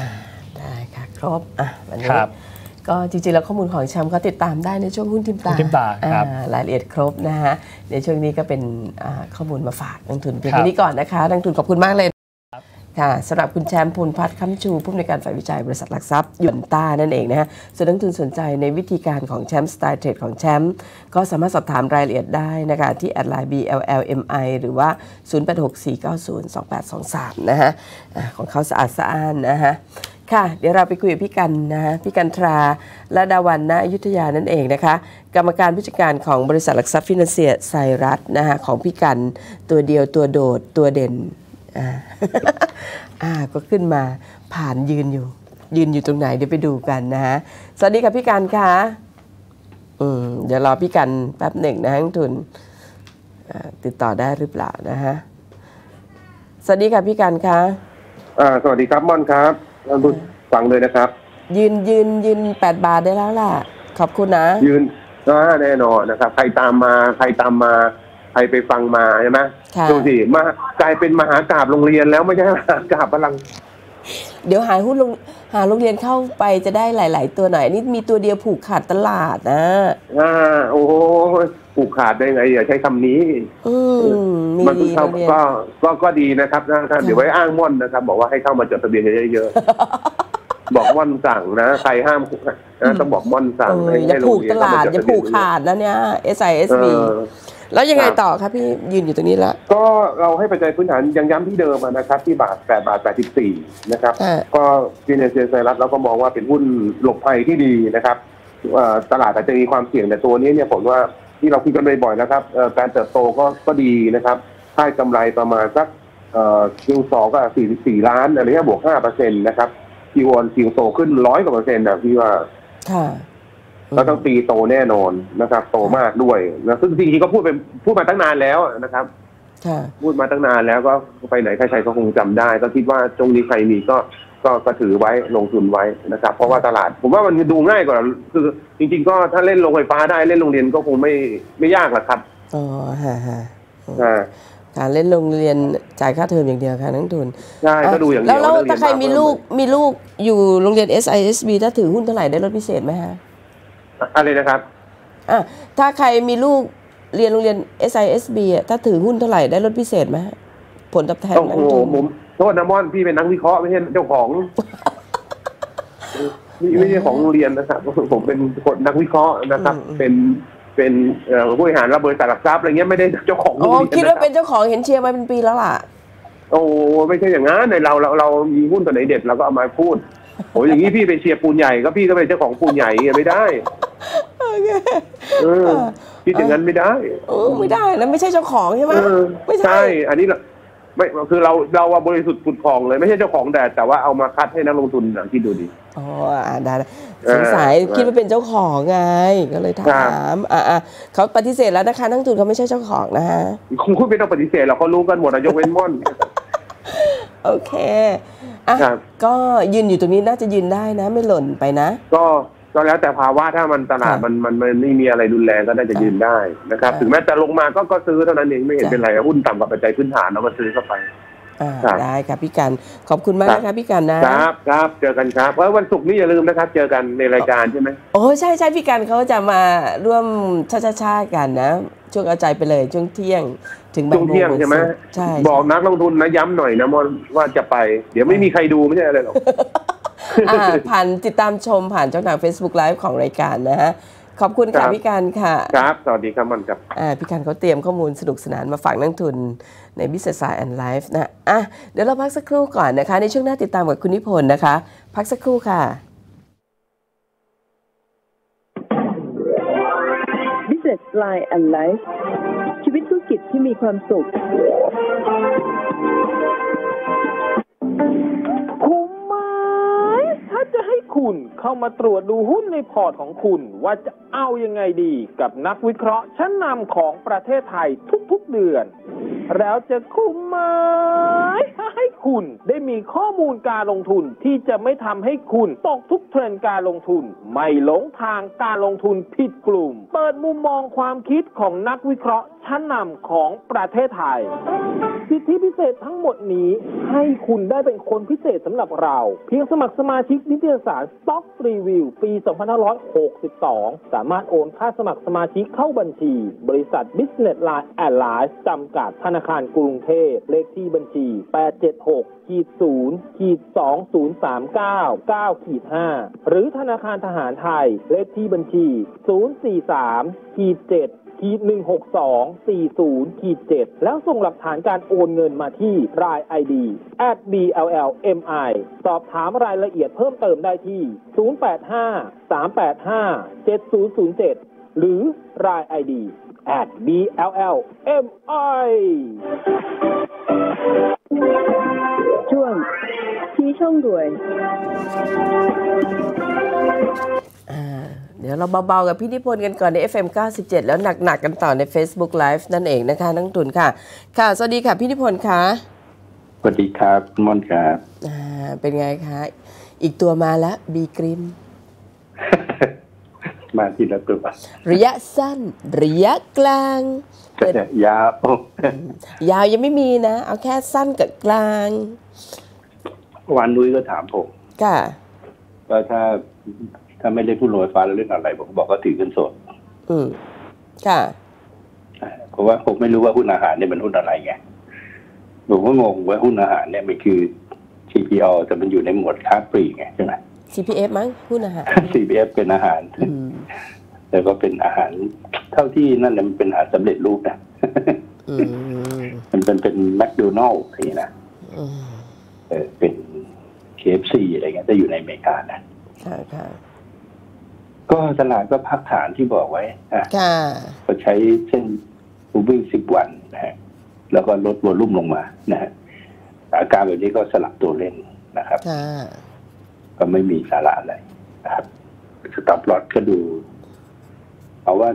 ได้ค่ะครบอ่ะวันนี้ก็จริงๆแล้วข้อมูลของแชมป์ก็ติดตามได้ในช่วงหุ้นทิมตาทิมตาครับรายละเอียดครบนะฮะในช่วงนี้ก็เป็นข้อมูลมาฝากนักทุนเพียงแค่นี้ก่อนนะคะนักทุนขอบคุณมากเลยค่ะสำหรับคุณแชมป์พูลพัฒน์ค้ำชูผู้อำนวยการฝ่ายวิจัยบริษัทหลักทรัพย์ยูนต้านั่นเองนะฮะส่วนนักทุนสนใจในวิธีการของแชมป์สไตล์เทรดของแชมป์ก็สามารถสอบถามรายละเอียดได้นะคะที่แอดไลน์ บี แอล แอล เอ็ม ไอ หรือว่าศูนย์ แปด หก สี่ เก้า ศูนย์ สอง แปด สอง สามนะฮะของเขาสะอาดสะอ้านนะฮะค่ะเดี๋ยวเราไปคุยกับพี่กันนะฮะพี่กันตราและดาวันณอยุธยานั่นเองนะคะกรรมการผู้จัดการของบริษัทหลักทรัพย์ฟินันเซียไซรัสนะฮะของพี่กันตัวเดียวตัวโดดตัวเด่นอ่า อ่าก็ขึ้นมาผ่านยืนอยู่ยืนอยู่ตรงไหนเดี๋ยวไปดูกันนะฮะสวัสดีค่ะพี่กันค่ะอืมเดี๋ยวรอพี่กันแป๊บหนึ่งนะฮะทุนติดต่อได้หรือเปล่านะฮะสวัสดีค่ะพี่กันค่ะอ่าสวัสดีครับม่อนครับฟังเลยนะครับยืนยืนยืนแปดบาทได้แล้วล่ะขอบคุณนะยืนอ่าแน่นอนนะครับใครตามมาใครตามมาใครไปฟังมาใช่ไหมดูสิมากลายเป็นมหากราบโรงเรียนแล้วไม่ใช่มหากราบพลังเดี๋ยวหาหุ้นหาโรงเรียนเข้าไปจะได้หลายๆตัวหน่อยนี่มีตัวเดียวผูกขาดตลาดนะอ่าโอ้ผูกขาดได้ไงอย่าใช้คำนี้มันเข้าก็ก็ก็ดีนะครับนะครับเดี๋ยวไว้อ้างม่อนนะครับบอกว่าให้เข้ามาจดทะเบียนเยอะๆบอกม่อนสั่งนะใครห้ามต้องบอกม่อนสั่งอย่าผูกตลาดอย่าผูกขาดนะเนี่ย เอส ไอ เอส บีแล้วยังไงต่อครับพี่ยืนอยู่ตรงนี้แล้วก็เราให้ปัจจัยพื้นฐานยังย้ำที่เดิมนะครับที่บาทแปดบาทแปดสิบสี่นะครับก็ฟินันเซียไซรัสเราก็มองว่าเป็นหุ้นหลบภัยที่ดีนะครับตลาดอาจจะมีความเสี่ยงแต่ตัวนี้เนี่ยผมว่าที่เราคุยกันบ่อยๆนะครับการเติบโตก็ก็ดีนะครับค่ากำไรประมาณสักคิวสองก็สี่สิบสี่ล้านอะไรเงี้ยบวกห้าเปอร์เซ็นต์นะครับคิววันคิวโตขึ้นร้อยกว่าเปอร์เซ็นต์นะพี่ว่าแล้วต้องปีโตแน่นอนนะครับโตมากด้วยนะซึ่งจริงๆก็พูดไปพูดมาตั้งนานแล้วนะครับพูดมาตั้งนานแล้วก็ไปไหนใครๆก็คงจำได้ก็คิดว่าจงนี้ใครมีก็ก็ถือไว้ลงทุนไว้นะครับเพราะว่าตลาดผมว่ามันดูง่ายกว่าคือจริงๆก็ถ้าเล่นโรงไฟฟ้าได้เล่นโรงเรียนก็คงไม่ไม่ยากหรอกครับอ๋อฮะฮะการเล่นโรงเรียนจ่ายค่าเทอมอย่างเดียวค่ะนักทุนใช่ก็ดูอย่างเดียวแล้วถ้าใครมีลูกมีลูกอยู่โรงเรียน เอส ไอ เอส บี ถ้าถือหุ้นเท่าไหร่ได้ลดพิเศษไหมฮะอะไรนะครับอ่ะถ้าใครมีลูกเรียนโรงเรียน เอส ไอ เอส บี ถ้าถือหุ้นเท่าไหร่ได้ลดพิเศษไหมผลตอบแทนนักลงทุนผมโทษนะม่อนพี่เป็นนักวิเคราะห์ไม่ใช่เจ้าของไม่ใช่ของโรงเรียนนะครับผมเป็นคนนักวิเคราะห์นะครับเป็นเป็นผู้บริหารระเบิดตลาดทรัพย์อะไรเงี้ยไม่ได้เจ้าของโรงเรียนคิดว่าเป็นเจ้าของเห็นเชียร์มาเป็นปีแล้วล่ะโอ้ไม่ใช่อย่างนั้นในเราเราเรามีหุ้นตัวไหนเด็ดเราก็เอามาพูด โอ้ยอย่างนี้พี่ไปเชียร์ปูนใหญ่ก็พี่ก็เป็นเจ้าของปูนใหญ่ไม่ได้พี่อย่างนั้นไม่ได้ไม่ได้แล้วไม่ใช่เจ้าของใช่ไหมไม่ใช่อันนี้ไม่คือเราเราบริสุทธิ์ผุดผ่องเลยไม่ใช่เจ้าของแต่แต่ว่าเอามาคัดให้นักลงทุนอย่างที่ดูดิอ๋อได้สงสัยคิดว่าเป็นเจ้าของไงก็เลยถามอ่าเขาปฏิเสธแล้วนะคะนักลงทุนเขาไม่ใช่เจ้าของนะฮะคงคุณไม่ต้องปฏิเสธเราเขารู้กันหมดนะยกเว้นม่อนโอเคอ่ะก็ยืนอยู่ตรงนี้น่าจะยืนได้นะไม่หล่นไปนะก็ก็แล้วแต่ภาวะถ้ามันตลาดมันมันไม่มีอะไรรุนแรงก็น่าจะยืนได้นะครับถึงแม้จะลงมาก็ก็ซื้อเท่านั้นเองไม่เห็นเป็นไรหุ้นต่ำกับปัจจัยพื้นฐานเราก็ซื้อเข้าไปได้ครับพี่กันขอบคุณมากนะครับพี่กันนะครับครับเจอกันครับเพราะวันศุกร์นี้อย่าลืมนะครับเจอกันในรายการใช่ไหมโอ้ใช่ใช่พี่กันเขาจะมาร่วมชาติกันนะช่วงเอาใจไปเลยช่วงเที่ยงถึงบ่ายโมงใช่ไหมใช่บอกนักลงทุนนะย้ำหน่อยนะมอนว่าจะไปเดี๋ยวไม่มีใครดูไม่ใช่อะไรหรอกผ่านติดตามชมผ่านช่องทาง Facebook Live ของรายการนะฮะขอบคุณค่ะพี่กันค่ะครับสวัสดีครับมอนครับพี่กันเขาเตรียมข้อมูลสนุกสนานมาฝากนักทุนใน Business Line แอนด์ Life นะอ่ะเดี๋ยวเราพักสักครู่ก่อนนะคะในช่วงหน้าติดตามกับคุณนิพนธ์นะคะพักสักครู่ค่ะ Business Line แอนด์ Life ชีวิตธุรกิจที่มีความสุขคุ้มมากถ้าจะให้คุณเข้ามาตรวจดูหุ้นในพอร์ตของคุณว่าจะเอายังไงดีกับนักวิเคราะห์ชั้นนำของประเทศไทยทุกๆเดือนแล้วจะคุ้มไหมถ้าให้คุณได้มีข้อมูลการลงทุนที่จะไม่ทำให้คุณตกทุกเทรนด์การลงทุนไม่หลงทางการลงทุนผิดกลุ่มเปิดมุมมองความคิดของนักวิเคราะห์ชั้นนำของประเทศไทยสิทธิพิเศษทั้งหมดนี้ให้คุณได้เป็นคนพิเศษสำหรับเราเพียงสมัครสมาชิกนิตยสาร Stock Review ปี สองพันห้าร้อยหกสิบสอง สามารถโอนค่าสมัครสมาชิกเข้าบัญชีบริษัท Business Line แอนด์ Life จำกัดธนาคารกรุงเทพเลขที่บัญชี แปดเจ็ดหก ศูนย์ สอง ศูนย์ สามเก้า เก้า ห้า หรือธนาคารทหารไทยเลขที่บัญชี ศูนย์ สี่ สาม เจ็ด หนึ่ง หก สอง สี่ ศูนย์ เจ็ดแล้วส่งหลักฐานการโอนเงินมาที่ Line ไอ ดี แอท บี แอล แอล เอ็ม ไอ สอบถามรายละเอียดเพิ่มเติมได้ที่ ศูนย์ แปด ห้า สาม แปด ห้า เจ็ด ศูนย์ ศูนย์ เจ็ด หรือ Line ไอ ดีแอท บี แอล แอล เอ็ม ไอ ช่วงชี้ช่องด่วนเดี๋ยวเราเบาๆกับพี่นิพนธ์กันก่อนใน เอฟ เอ็ม เก้าสิบเจ็ดแล้วหนักๆกันต่อใน Facebook Live นั่นเองนะคะนักทุนค่ะค่ะสวัสดีค่ะพี่นิพนธ์ค่ะสวัสดีครับมอนครับอ่าเป็นไงคะอีกตัวมาแล้วบีกริมมาทีละตัวระยะสั้นระยะกลางยาวยาวยังไม่มีนะเอาแค่สั้นกับกลางวันนุ้ยก็ถามผมค่ะก็ถ้าถ้าไม่ได้พูดลอยฟ้าแล้วเรื่องอะไรผมบอกก็ถือเงินสดอืมค่ะเพราะว่าผมไม่รู้ว่าหุ้นอาหารเนี่ยมันหุ้นอะไรไงผมก็งงว่าหุ้นอาหารเนี่ยมันคือ ซี พี โอ แต่มันอยู่ในหมวดค้าปลีกไงใช่ไหมซี พี เอฟ มั้งหุ้นอาหาร ซี พี เอฟ เป็นอาหารแต่ก็เป็นอาหารเท่าที่นั่นมันเป็นอาหารสำเร็จรูปนะมันเป็นเป็นแมคโดนัลด์อะไรอย่างนี้นะเออเป็น เค เอฟ ซี อะไรเงี้ยจะอยู่ในอเมริกานะก็ตลาดก็พักฐานที่บอกไว้นะก็ใช้เส้นบูวิ่งสิบวันนะฮะแล้วก็ลดวอลุ่มลงมานะฮะอาการแบบนี้ก็สลับตัวเล่นนะครับก็ไม่มีสาระอะไรนะครับสต็อปลอสก็ดูเอาว่า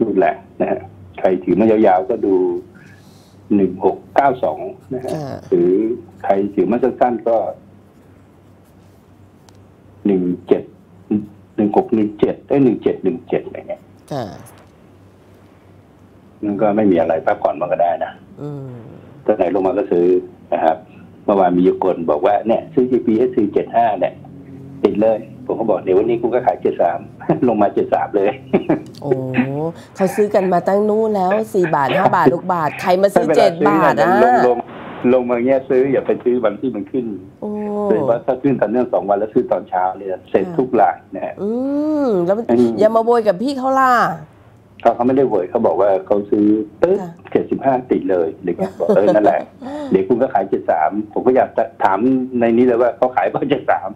ดูแหละนะฮะใครถือมายาวๆก็ดูหนึ่งหกเก้าสองนะฮะหรือใครถือมาสั้นๆก็หนึ่งเจ็ดหนึ่งหกหนึ่งเจ็ดได้หนึ่งเจ็ดหนึ่งเจ็ดอะไรเงี้ยนั่นก็ไม่มีอะไรพักผ่อนมันก็ได้นะตอนไหนลงมาก็ซื้อนะครับเมื่อวานมียุคนบอกว่าเนี่ยซื้อ จี พี เอส ซี เจ็ดสิบห้าเนี่ยติดเลยผมก็บอกเดี๋ยววันนี้กูก็ขายเจ็ดสิบสามลงมาเจ็ดสิบสามเลยโอ้เขาซื้อกันมาตั้งนู้นแล้วสี่บาทห้าบาทหกบาทใครมาซื้อเจ็ดบาทนะลงลงลงมาเงี้ยซื้ออย่าไปซื้อวันที่มันขึ้นโดยเฉพาะถ้าขึ้นตอนเนื่องสองวันแล้วซื้อตอนเช้าเนี่ยเสร็จทุกหลักนะฮะอืมแล้วอย่ามาโวยกับพี่เขาล่ะ ถ้าเขาไม่ได้เวอร์เขาบอกว่าเขาซื้อตึ๊บเจ็ดสิบห้าติดเลยเด็กบอกเออนั่นแหละเด็กคุณก็ขายเจ็ดสามผมก็อยากถามในนี้เลยว่าเขาขายเปล่าเจ็ดสาม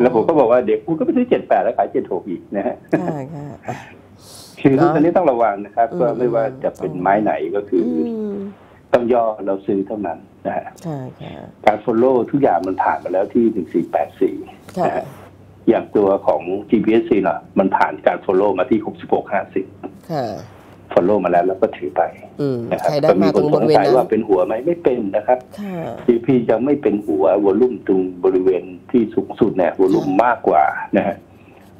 แล้วผมก็บอกว่าเด็กคุณก็ไปซื้อเจ็ดแปดแล้วขายเจ็ดหกอีกนะฮะคือตอนนี้ต้องระวังนะครับก็ไม่ว่าจะเป็นไม้ไหนก็คือต้องย่อเราซื้อเท่านั้นนะฮะการฟอลโล่ทุกอย่างมันผ่านมาแล้วที่หนึ่งสี่แปดสี่นะฮะอย่างตัวของ จี พี เอส ซี น่ะมันผ่านการ follow มาที่ หกสิบหกจุดห้าศูนย์ ค่ะ follow มาแล้วแล้วก็ถือไปนะครับแต่มีคนสงสัยว่าเป็นหัวไหมไม่เป็นนะครับ จี พี ยังไม่เป็นหัววอลุ่มตรงบริเวณที่สูงสุดเนี่ยวอลุ่มมากกว่านะฮะ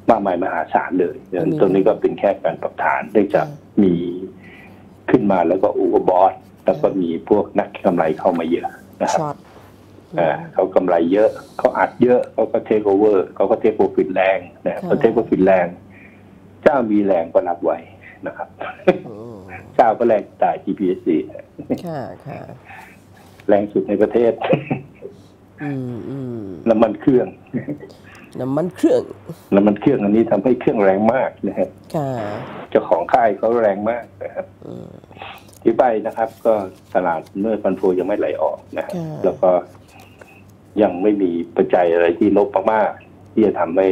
มากมายมหาศาลเลยตรงนี้ก็เป็นแค่การปรับฐานเนื่องจากมีขึ้นมาแล้วก็อูเวอร์บอทแล้วก็มีพวกนักกำไรเข้ามาเยอะนะครับเขากำไรเยอะเขาอัดเยอะเขาก็เทคโอเวอร์เขาก็เทคโปรฟิตแรงนะพอเทคโปรฟิตแรงเจ้ามีแรงก็รับไว้นะครับเจ้าก็แรงตาย จี พี เอส ซี แรงสุดในประเทศน้ำมันเครื่องน้ำมันเครื่องน้ำมันเครื่องอันนี้ทำให้เครื่องแรงมากนะครับเจ้าของค่ายเขาแรงมากนะครับที่ไปนะครับก็ตลาดเมื่อฟันโฟยังไม่ไหลออกนะแล้วก็ยังไม่มีปัจจัยอะไรที่ลบมากๆที่จะทำให้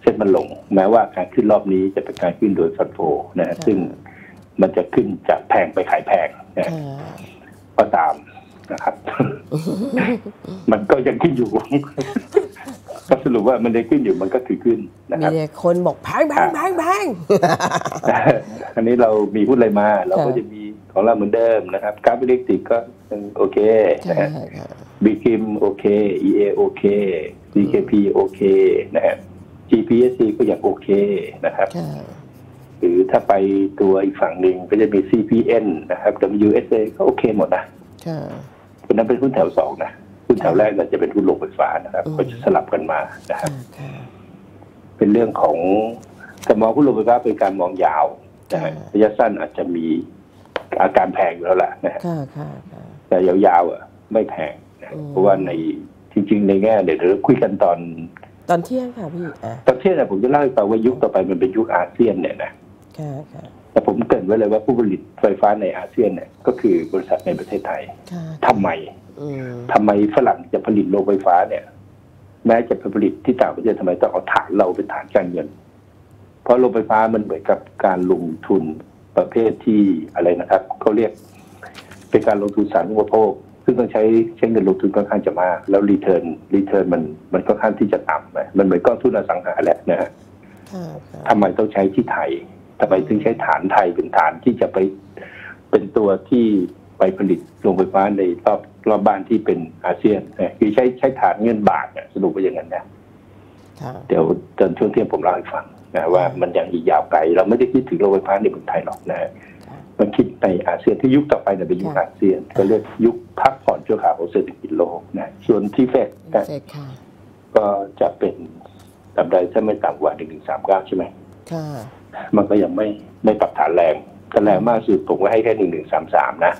เซ็ตมันลงแม้ว่าการขึ้นรอบนี้จะเป็นการขึ้นโดยฟันโฟนะซึ่งมันจะขึ้นจากแพงไปขายแพงนะก็ตามนะครับมันก็ยังขึ้นอยู่ก็สรุปว่ามันได้ขึ้นอยู่มันก็คือขึ้นนะครับมีคนบอกแพงแพงแพงแพงอันนี้เรามีพูดอะไรมาเราก็จะมีของเราเหมือนเดิมนะครับกราฟอิเล็กทริกก็โอเคนะฮะบีคิมโอเคเอเอโอเคดีเคพีโอเคนะฮะจีพีเอสซีก็อย่างโอเคนะครับหรือถ้าไปตัวอีกฝั่งหนึ่งก็จะมีซีพีเอ็นนะครับยูเอสเอก็โอเคหมดนะคนนั้นเป็นหุ้นแถวสองนะหุ้นแถวแรกเราจะเป็นหุ้นโรงไฟฟ้านะครับก็จะสลับกันมานะครับเป็นเรื่องของการมองหุ้นโรงไฟฟ้าเป็นการมองยาวนะฮะระยะสั้นอาจจะมีอาการแพงอยู่แล้วล่ะนะฮะแต่ยาวๆอ่ะไม่แพงเพราะว่าในจริงๆในแง่เดี๋ยวเราคุยกันตอนตอนเที่ยงค่ะพี่ตอนเที่ยงเนี่ยผมจะเล่าให้ฟังว่ายุคต่อไปมันเป็นยุคอาเซียนเนี่ยนะแต่ผมเกริ่นไว้เลยว่าผู้ผลิตไฟฟ้าในอาเซียนเนี่ยก็คือบริษัทในประเทศไทยทำไมทำไมฝรั่งจะผลิตโรงไฟฟ้าเนี่ยแม้จะผลิตที่ต่างประเทศทำไมต้องเอาฐานเราเป็นฐานการเงินเพราะโรงไฟฟ้ามันเหมือนกับการลงทุนประเภทที่อะไรนะครับเขาเรียกเป็นการลงทุนสาธารณูปโภคซึ่งต้องใช้ใช้เงินลงทุนค่อนข้างจะมากแล้วรีเทิร์นรีเทิร์นมันมันค่อนข้างที่จะต่ำนะมันเหมือนก้อนทุนอสังหาแหละนะฮะทำไมต้องใช้ที่ไทยทำไมถึงใช้ฐานไทยเป็นฐานที่จะไปเป็นตัวที่ไปผลิตโรงไฟฟ้าในรอบรอบบ้านที่เป็นอาเซียนนะคือใช้ใช้ฐานเงินบาทเนี่ยสรุปว่าอย่างนั้นนะเดี๋ยวจนช่วงเที่ยงผมเล่าให้ฟังนะว่ามันยังอีกยาวไกลเราไม่ได้คิดถึงโรงไฟฟ้าในเมืองไทยหรอกนะมันคิดในอาเซียนที่ยุคต่อไปเนี่ยเป็นยุคอาเซียนก็เรียกยุคพักผ่อนชั่วคราวของเศรษฐกิจโลกนะส่วนที่เฟดก็จะเป็นต่ำใดถ้าไม่ต่ำกว่าหนึ่งถึงสามเก้าใช่ไหมมันก็ยังไม่ไม่ปรับฐานแรงแต่แรงมากสุดผมก็ให้แค่หนึ่งหนึ่งสามสามนะ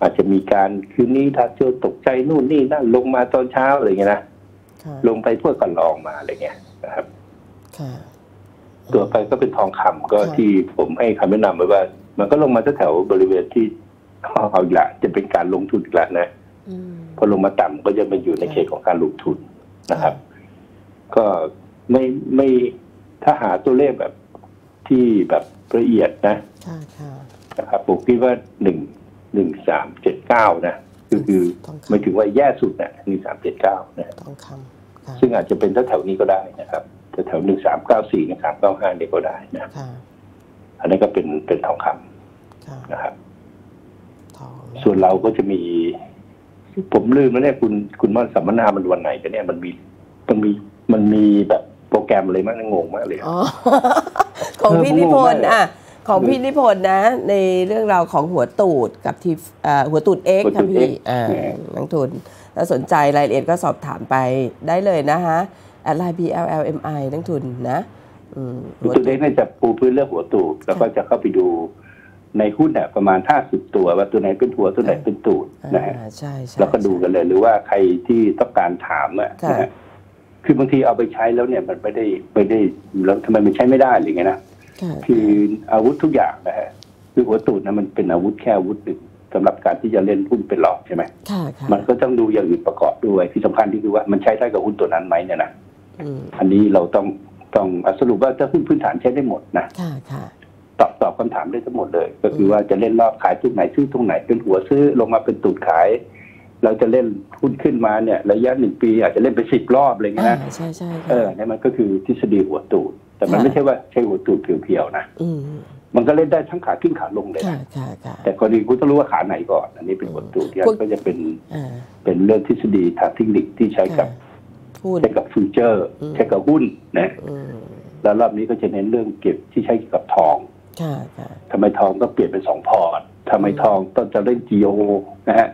อาจจะมีการคืนนี้ถ้าเชื่อตกใจนู่นนี่นั่นลงมาตอนเช้าอะไรเงี้ยนะลงไปเพื่อกันลองมาอะไรเงี้ยนะครับตัวไปก็เป็นทองคำก็ที่ผมให้คำแนะนำไว้ว่ามันก็ลงมาแถวบริเวณที่เอาอีกละจะเป็นการลงทุนอีกละนะพอลงมาต่ำก็จะมาอยู่ในเขตของการลงทุนนะครับ ก็ไม่ไม่ถ้าหาตัวเลขแบบที่แบบละเอียดนะนะครับผมคิดว่าหนึ่งหนึ่งสามเจ็ดเก้านะคือคือไม่ถึงว่าแย่สุดนะหนึ่งสามเจ็ดเก้านะซึ่งอาจจะเป็นแถวนี้ก็ได้นะครับแถวหนึ่งสามเก้าสี่หนึ่งสามเก้าห้าเนี่ยก็ได้นะอันนี้ก็เป็นเป็นทองคำนะครับส่วนเราก็จะมีผมลืมแล้วเนี่ยคุณคุณม่อนสัมมนามันวันไหนกันเนี่ยมันมีมันมีมันมีแบบโปรแกรมอะไรมากงงมากเลยของพี่นิพนธ์อ่ะของพี่นิพนธ์นะในเรื่องราวของหัวตูดกับทีหัวตูดเอ็กค่ะพี่นักทุนถ้าสนใจรายละเอียดก็สอบถามไปได้เลยนะฮะแอดไลน์ บี แอล แอล เอ็ม ไอ นักทุนนะหัวตูดเอ็กจะปูพื้นเรื่องหัวตูดแล้วก็จะเข้าไปดูในหุ้นเนี่ยประมาณห้าสิบตัวว่าตัวไหนเป็นหัวตัวไหนเป็นตูดนะฮะแล้วก็ดูกันเลยหรือว่าใครที่ต้องการถามอ่ะคือบางทีเอาไปใช้แล้วเนี่ยมันไม่ได้ไม่ได้แล้วทำไมมันใช้ไม่ได้หรือไงนะ คืออาวุธทุกอย่างนะฮะคือหัวตูดนะมันเป็นอาวุธแค่อาวุธหนึ่งสำหรับการที่จะเล่นหุ้นเป็นหลอกใช่ไหมมันก็ต้องดูอย่างอื่นประกอบด้วยที่สำคัญที่คือว่ามันใช้ได้กับหุ้นตัวนั้นไหมเนี่ยนะอันนี้เราต้องต้องสรุปว่าถ้าหุ้นพื้นฐานใช้ได้หมดนะตอบตอบคำถามได้ทั้งหมดเลยก็คือว่าจะเล่นรอบขายตรงไหนซื้อตรงไหนเป็นหัวซื้อลงมาเป็นตูดขายเราจะเล่นหุ้นขึ้นมาเนี่ยระยะหนึ่งปีอาจจะเล่นไปสิบรอบเลยนะใช่ใช่เออนี่มันก็คือทฤษฎีหัวตูดแต่มันไม่ใช่ว่าใช้หัวตูดเพียวๆนะมันก็เล่นได้ทั้งขาขึ้นขาลงเลยนะแต่กรณีคุณต้องรู้ว่าขาไหนก่อนอันนี้เป็นหัวตูดที่ก็จะเป็นเป็นเรื่องทฤษฎีทางเทคนิคที่ใช้กับใช้กับฟิวเจอร์ใช้กับหุ้นนะแล้วรอบนี้ก็จะเน้นเรื่องเก็บที่ใช้กับทองทำไมทองก็เปลี่ยนเป็นสองพอร์ตทำไมทองต้องจะเล่นจีโอนะฮะ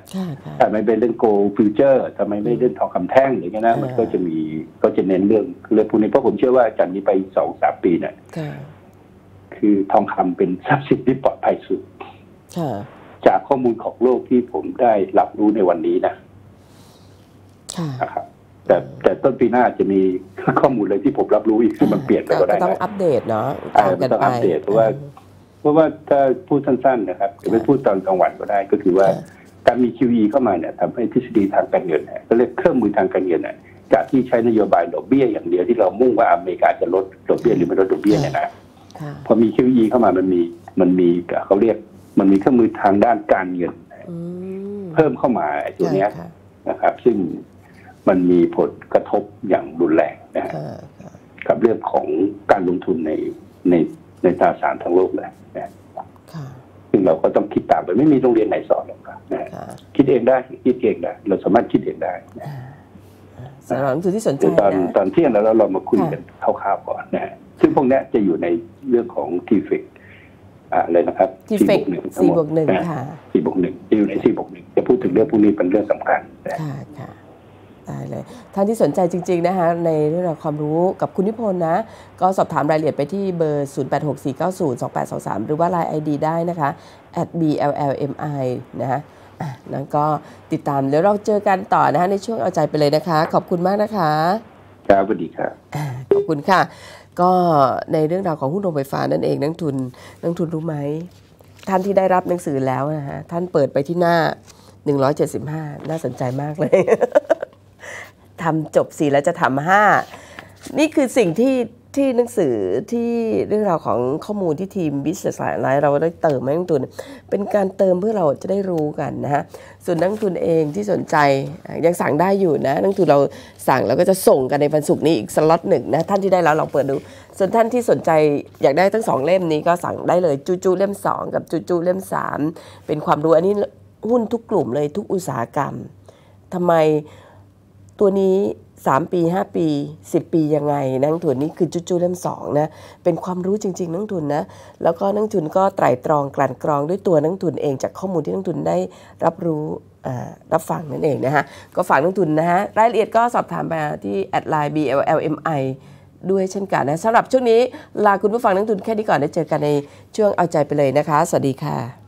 ทำไมเป็นเล่นโกลฟิวเจอร์ทำไมไม่เล่นทองคำแท่งอย่างเงี้ยนะมันก็จะมีก็จะเน้นเรื่องเรื่องพวกนี้เพราะผมเชื่อว่าจากนี้ไปสองสามปีเนี่ยคือทองคำเป็นทรัพย์สินที่ปลอดภัยสุดจากข้อมูลของโลกที่ผมได้รับรู้ในวันนี้นะนะครับแต่แต่ต้นปีหน้าจะมีข้อมูลอะไรที่ผมรับรู้อีกซึ่งมันเปลี่ยนไปก็ได้ต้องอัปเดตเนาะต้องอัปเดตเพราะว่าเพราะว่าถ้าพูดสั้นๆนะครับจะไม่พูดตอนกลางวันก็ได้ก็คือว่าการมี คิว อี เข้ามาเนี่ยทำให้ทฤษฎีทางการเงินก็เรียกเครื่องมือทางการเงินจากที่ใช้นโยบายดอกเบี้ยอย่างเดียวที่เรามุ่งว่าอเมริกาจะลดดอกเบี้ยหรือไม่ลดดอกเบี้ยเนี่ยนะพอมี คิว อี เข้ามามันมีมันมีเขาเรียกมันมีเครื่องมือทางด้านการเงินเพิ่มเข้ามาตัวนี้นะครับซึ่งมันมีผลกระทบอย่างรุนแรงนะฮะกับเรื่องของการลงทุนในในในตราสารทั้งโลกเลยนะซึ่งเราก็ต้องคิดตามไปไม่มีโรงเรียนไหนสอนหรอกนะคิดเองได้คิดเองได้เราสามารถคิดเองได้สำหรับสื่อที่สนใจตอนตอนเที่ยงแล้วเรามาคุยกันคร่าวๆก่อนนะซึ่งพวกนี้จะอยู่ในเรื่องของทีเฟกอะไรนะครับทีเฟกสี่บวกหนึ่งค่ะสี่บวกหนึ่งจะอยู่ในสี่บวกหนึ่งจะพูดถึงเรื่องพวกนี้เป็นเรื่องสำคัญค่ะเลยท่านที่สนใจจริงๆนะคะในเรื่องความรู้กับคุณนิพนธ์นะก็สอบถามรายละเอียดไปที่เบอร์ศูนย์ แปด หก สี่ เก้า ศูนย์ สอง แปด สอง สามหรือว่า ไลน์ ไอ ดี ได้นะคะ แอท บี แอล แอล เอ็ม ไอ นะคะนั่นก็ติดตามแล้วเราเจอกันต่อนะคะในช่วงเอาใจไปเลยนะคะขอบคุณมากนะคะครับสวัสดีครับขอบคุณค่ะก็ในเรื่องราวของหุ้นโรงไฟฟ้านั่นเองนักทุนนักทุนรู้ไหมท่านที่ได้รับหนังสือแล้วนะคะท่านเปิดไปที่หน้าหนึ่งร้อยเจ็ดสิบห้าน่าสนใจมากเลยทำจบสี่แล้วจะทำห้านี่คือสิ่งที่ที่หนังสือที่เรื่องราวของข้อมูลที่ทีม Business Line เราได้เติมให้นักทุนเป็นการเติมเพื่อเราจะได้รู้กันนะฮะส่วนนักทุนเองที่สนใจยังสั่งได้อยู่นะนักทุนเราสั่งแล้วก็จะส่งกันในวันศุกร์นี้อีกสล็อตหนึ่งนะท่านที่ได้แล้วลองเปิดดูส่วนท่านที่สนใจอยากได้ทั้งสองเล่มนี้ก็สั่งได้เลยจูจูเล่มสองกับจูจูเล่มสามเป็นความรู้อันนี้หุ้นทุกกลุ่มเลยทุกอุตสาหกรรมทำไมตัวนี้สามปีห้าปีสิบปียังไงนักทุนนี่คือจุจุเล่มสองนะเป็นความรู้จริงๆนักทุนนะแล้วก็นักทุนก็ไตร่ตรองกลั่นกรองด้วยตัวนักทุนเองจากข้อมูลที่นักทุนได้รับรู้รับฟังนั่นเองนะฮะก็ฝากนักทุนนะฮะรายละเอียดก็สอบถามมาที่แอดไลน์ บี แอล แอล เอ็ม ไอ ด้วยเช่นกันนะสำหรับช่วงนี้ลาคุณผู้ฟังนักทุนแค่นี้ก่อนได้เจอกันในช่วงเอาใจไปเลยนะคะสวัสดีค่ะ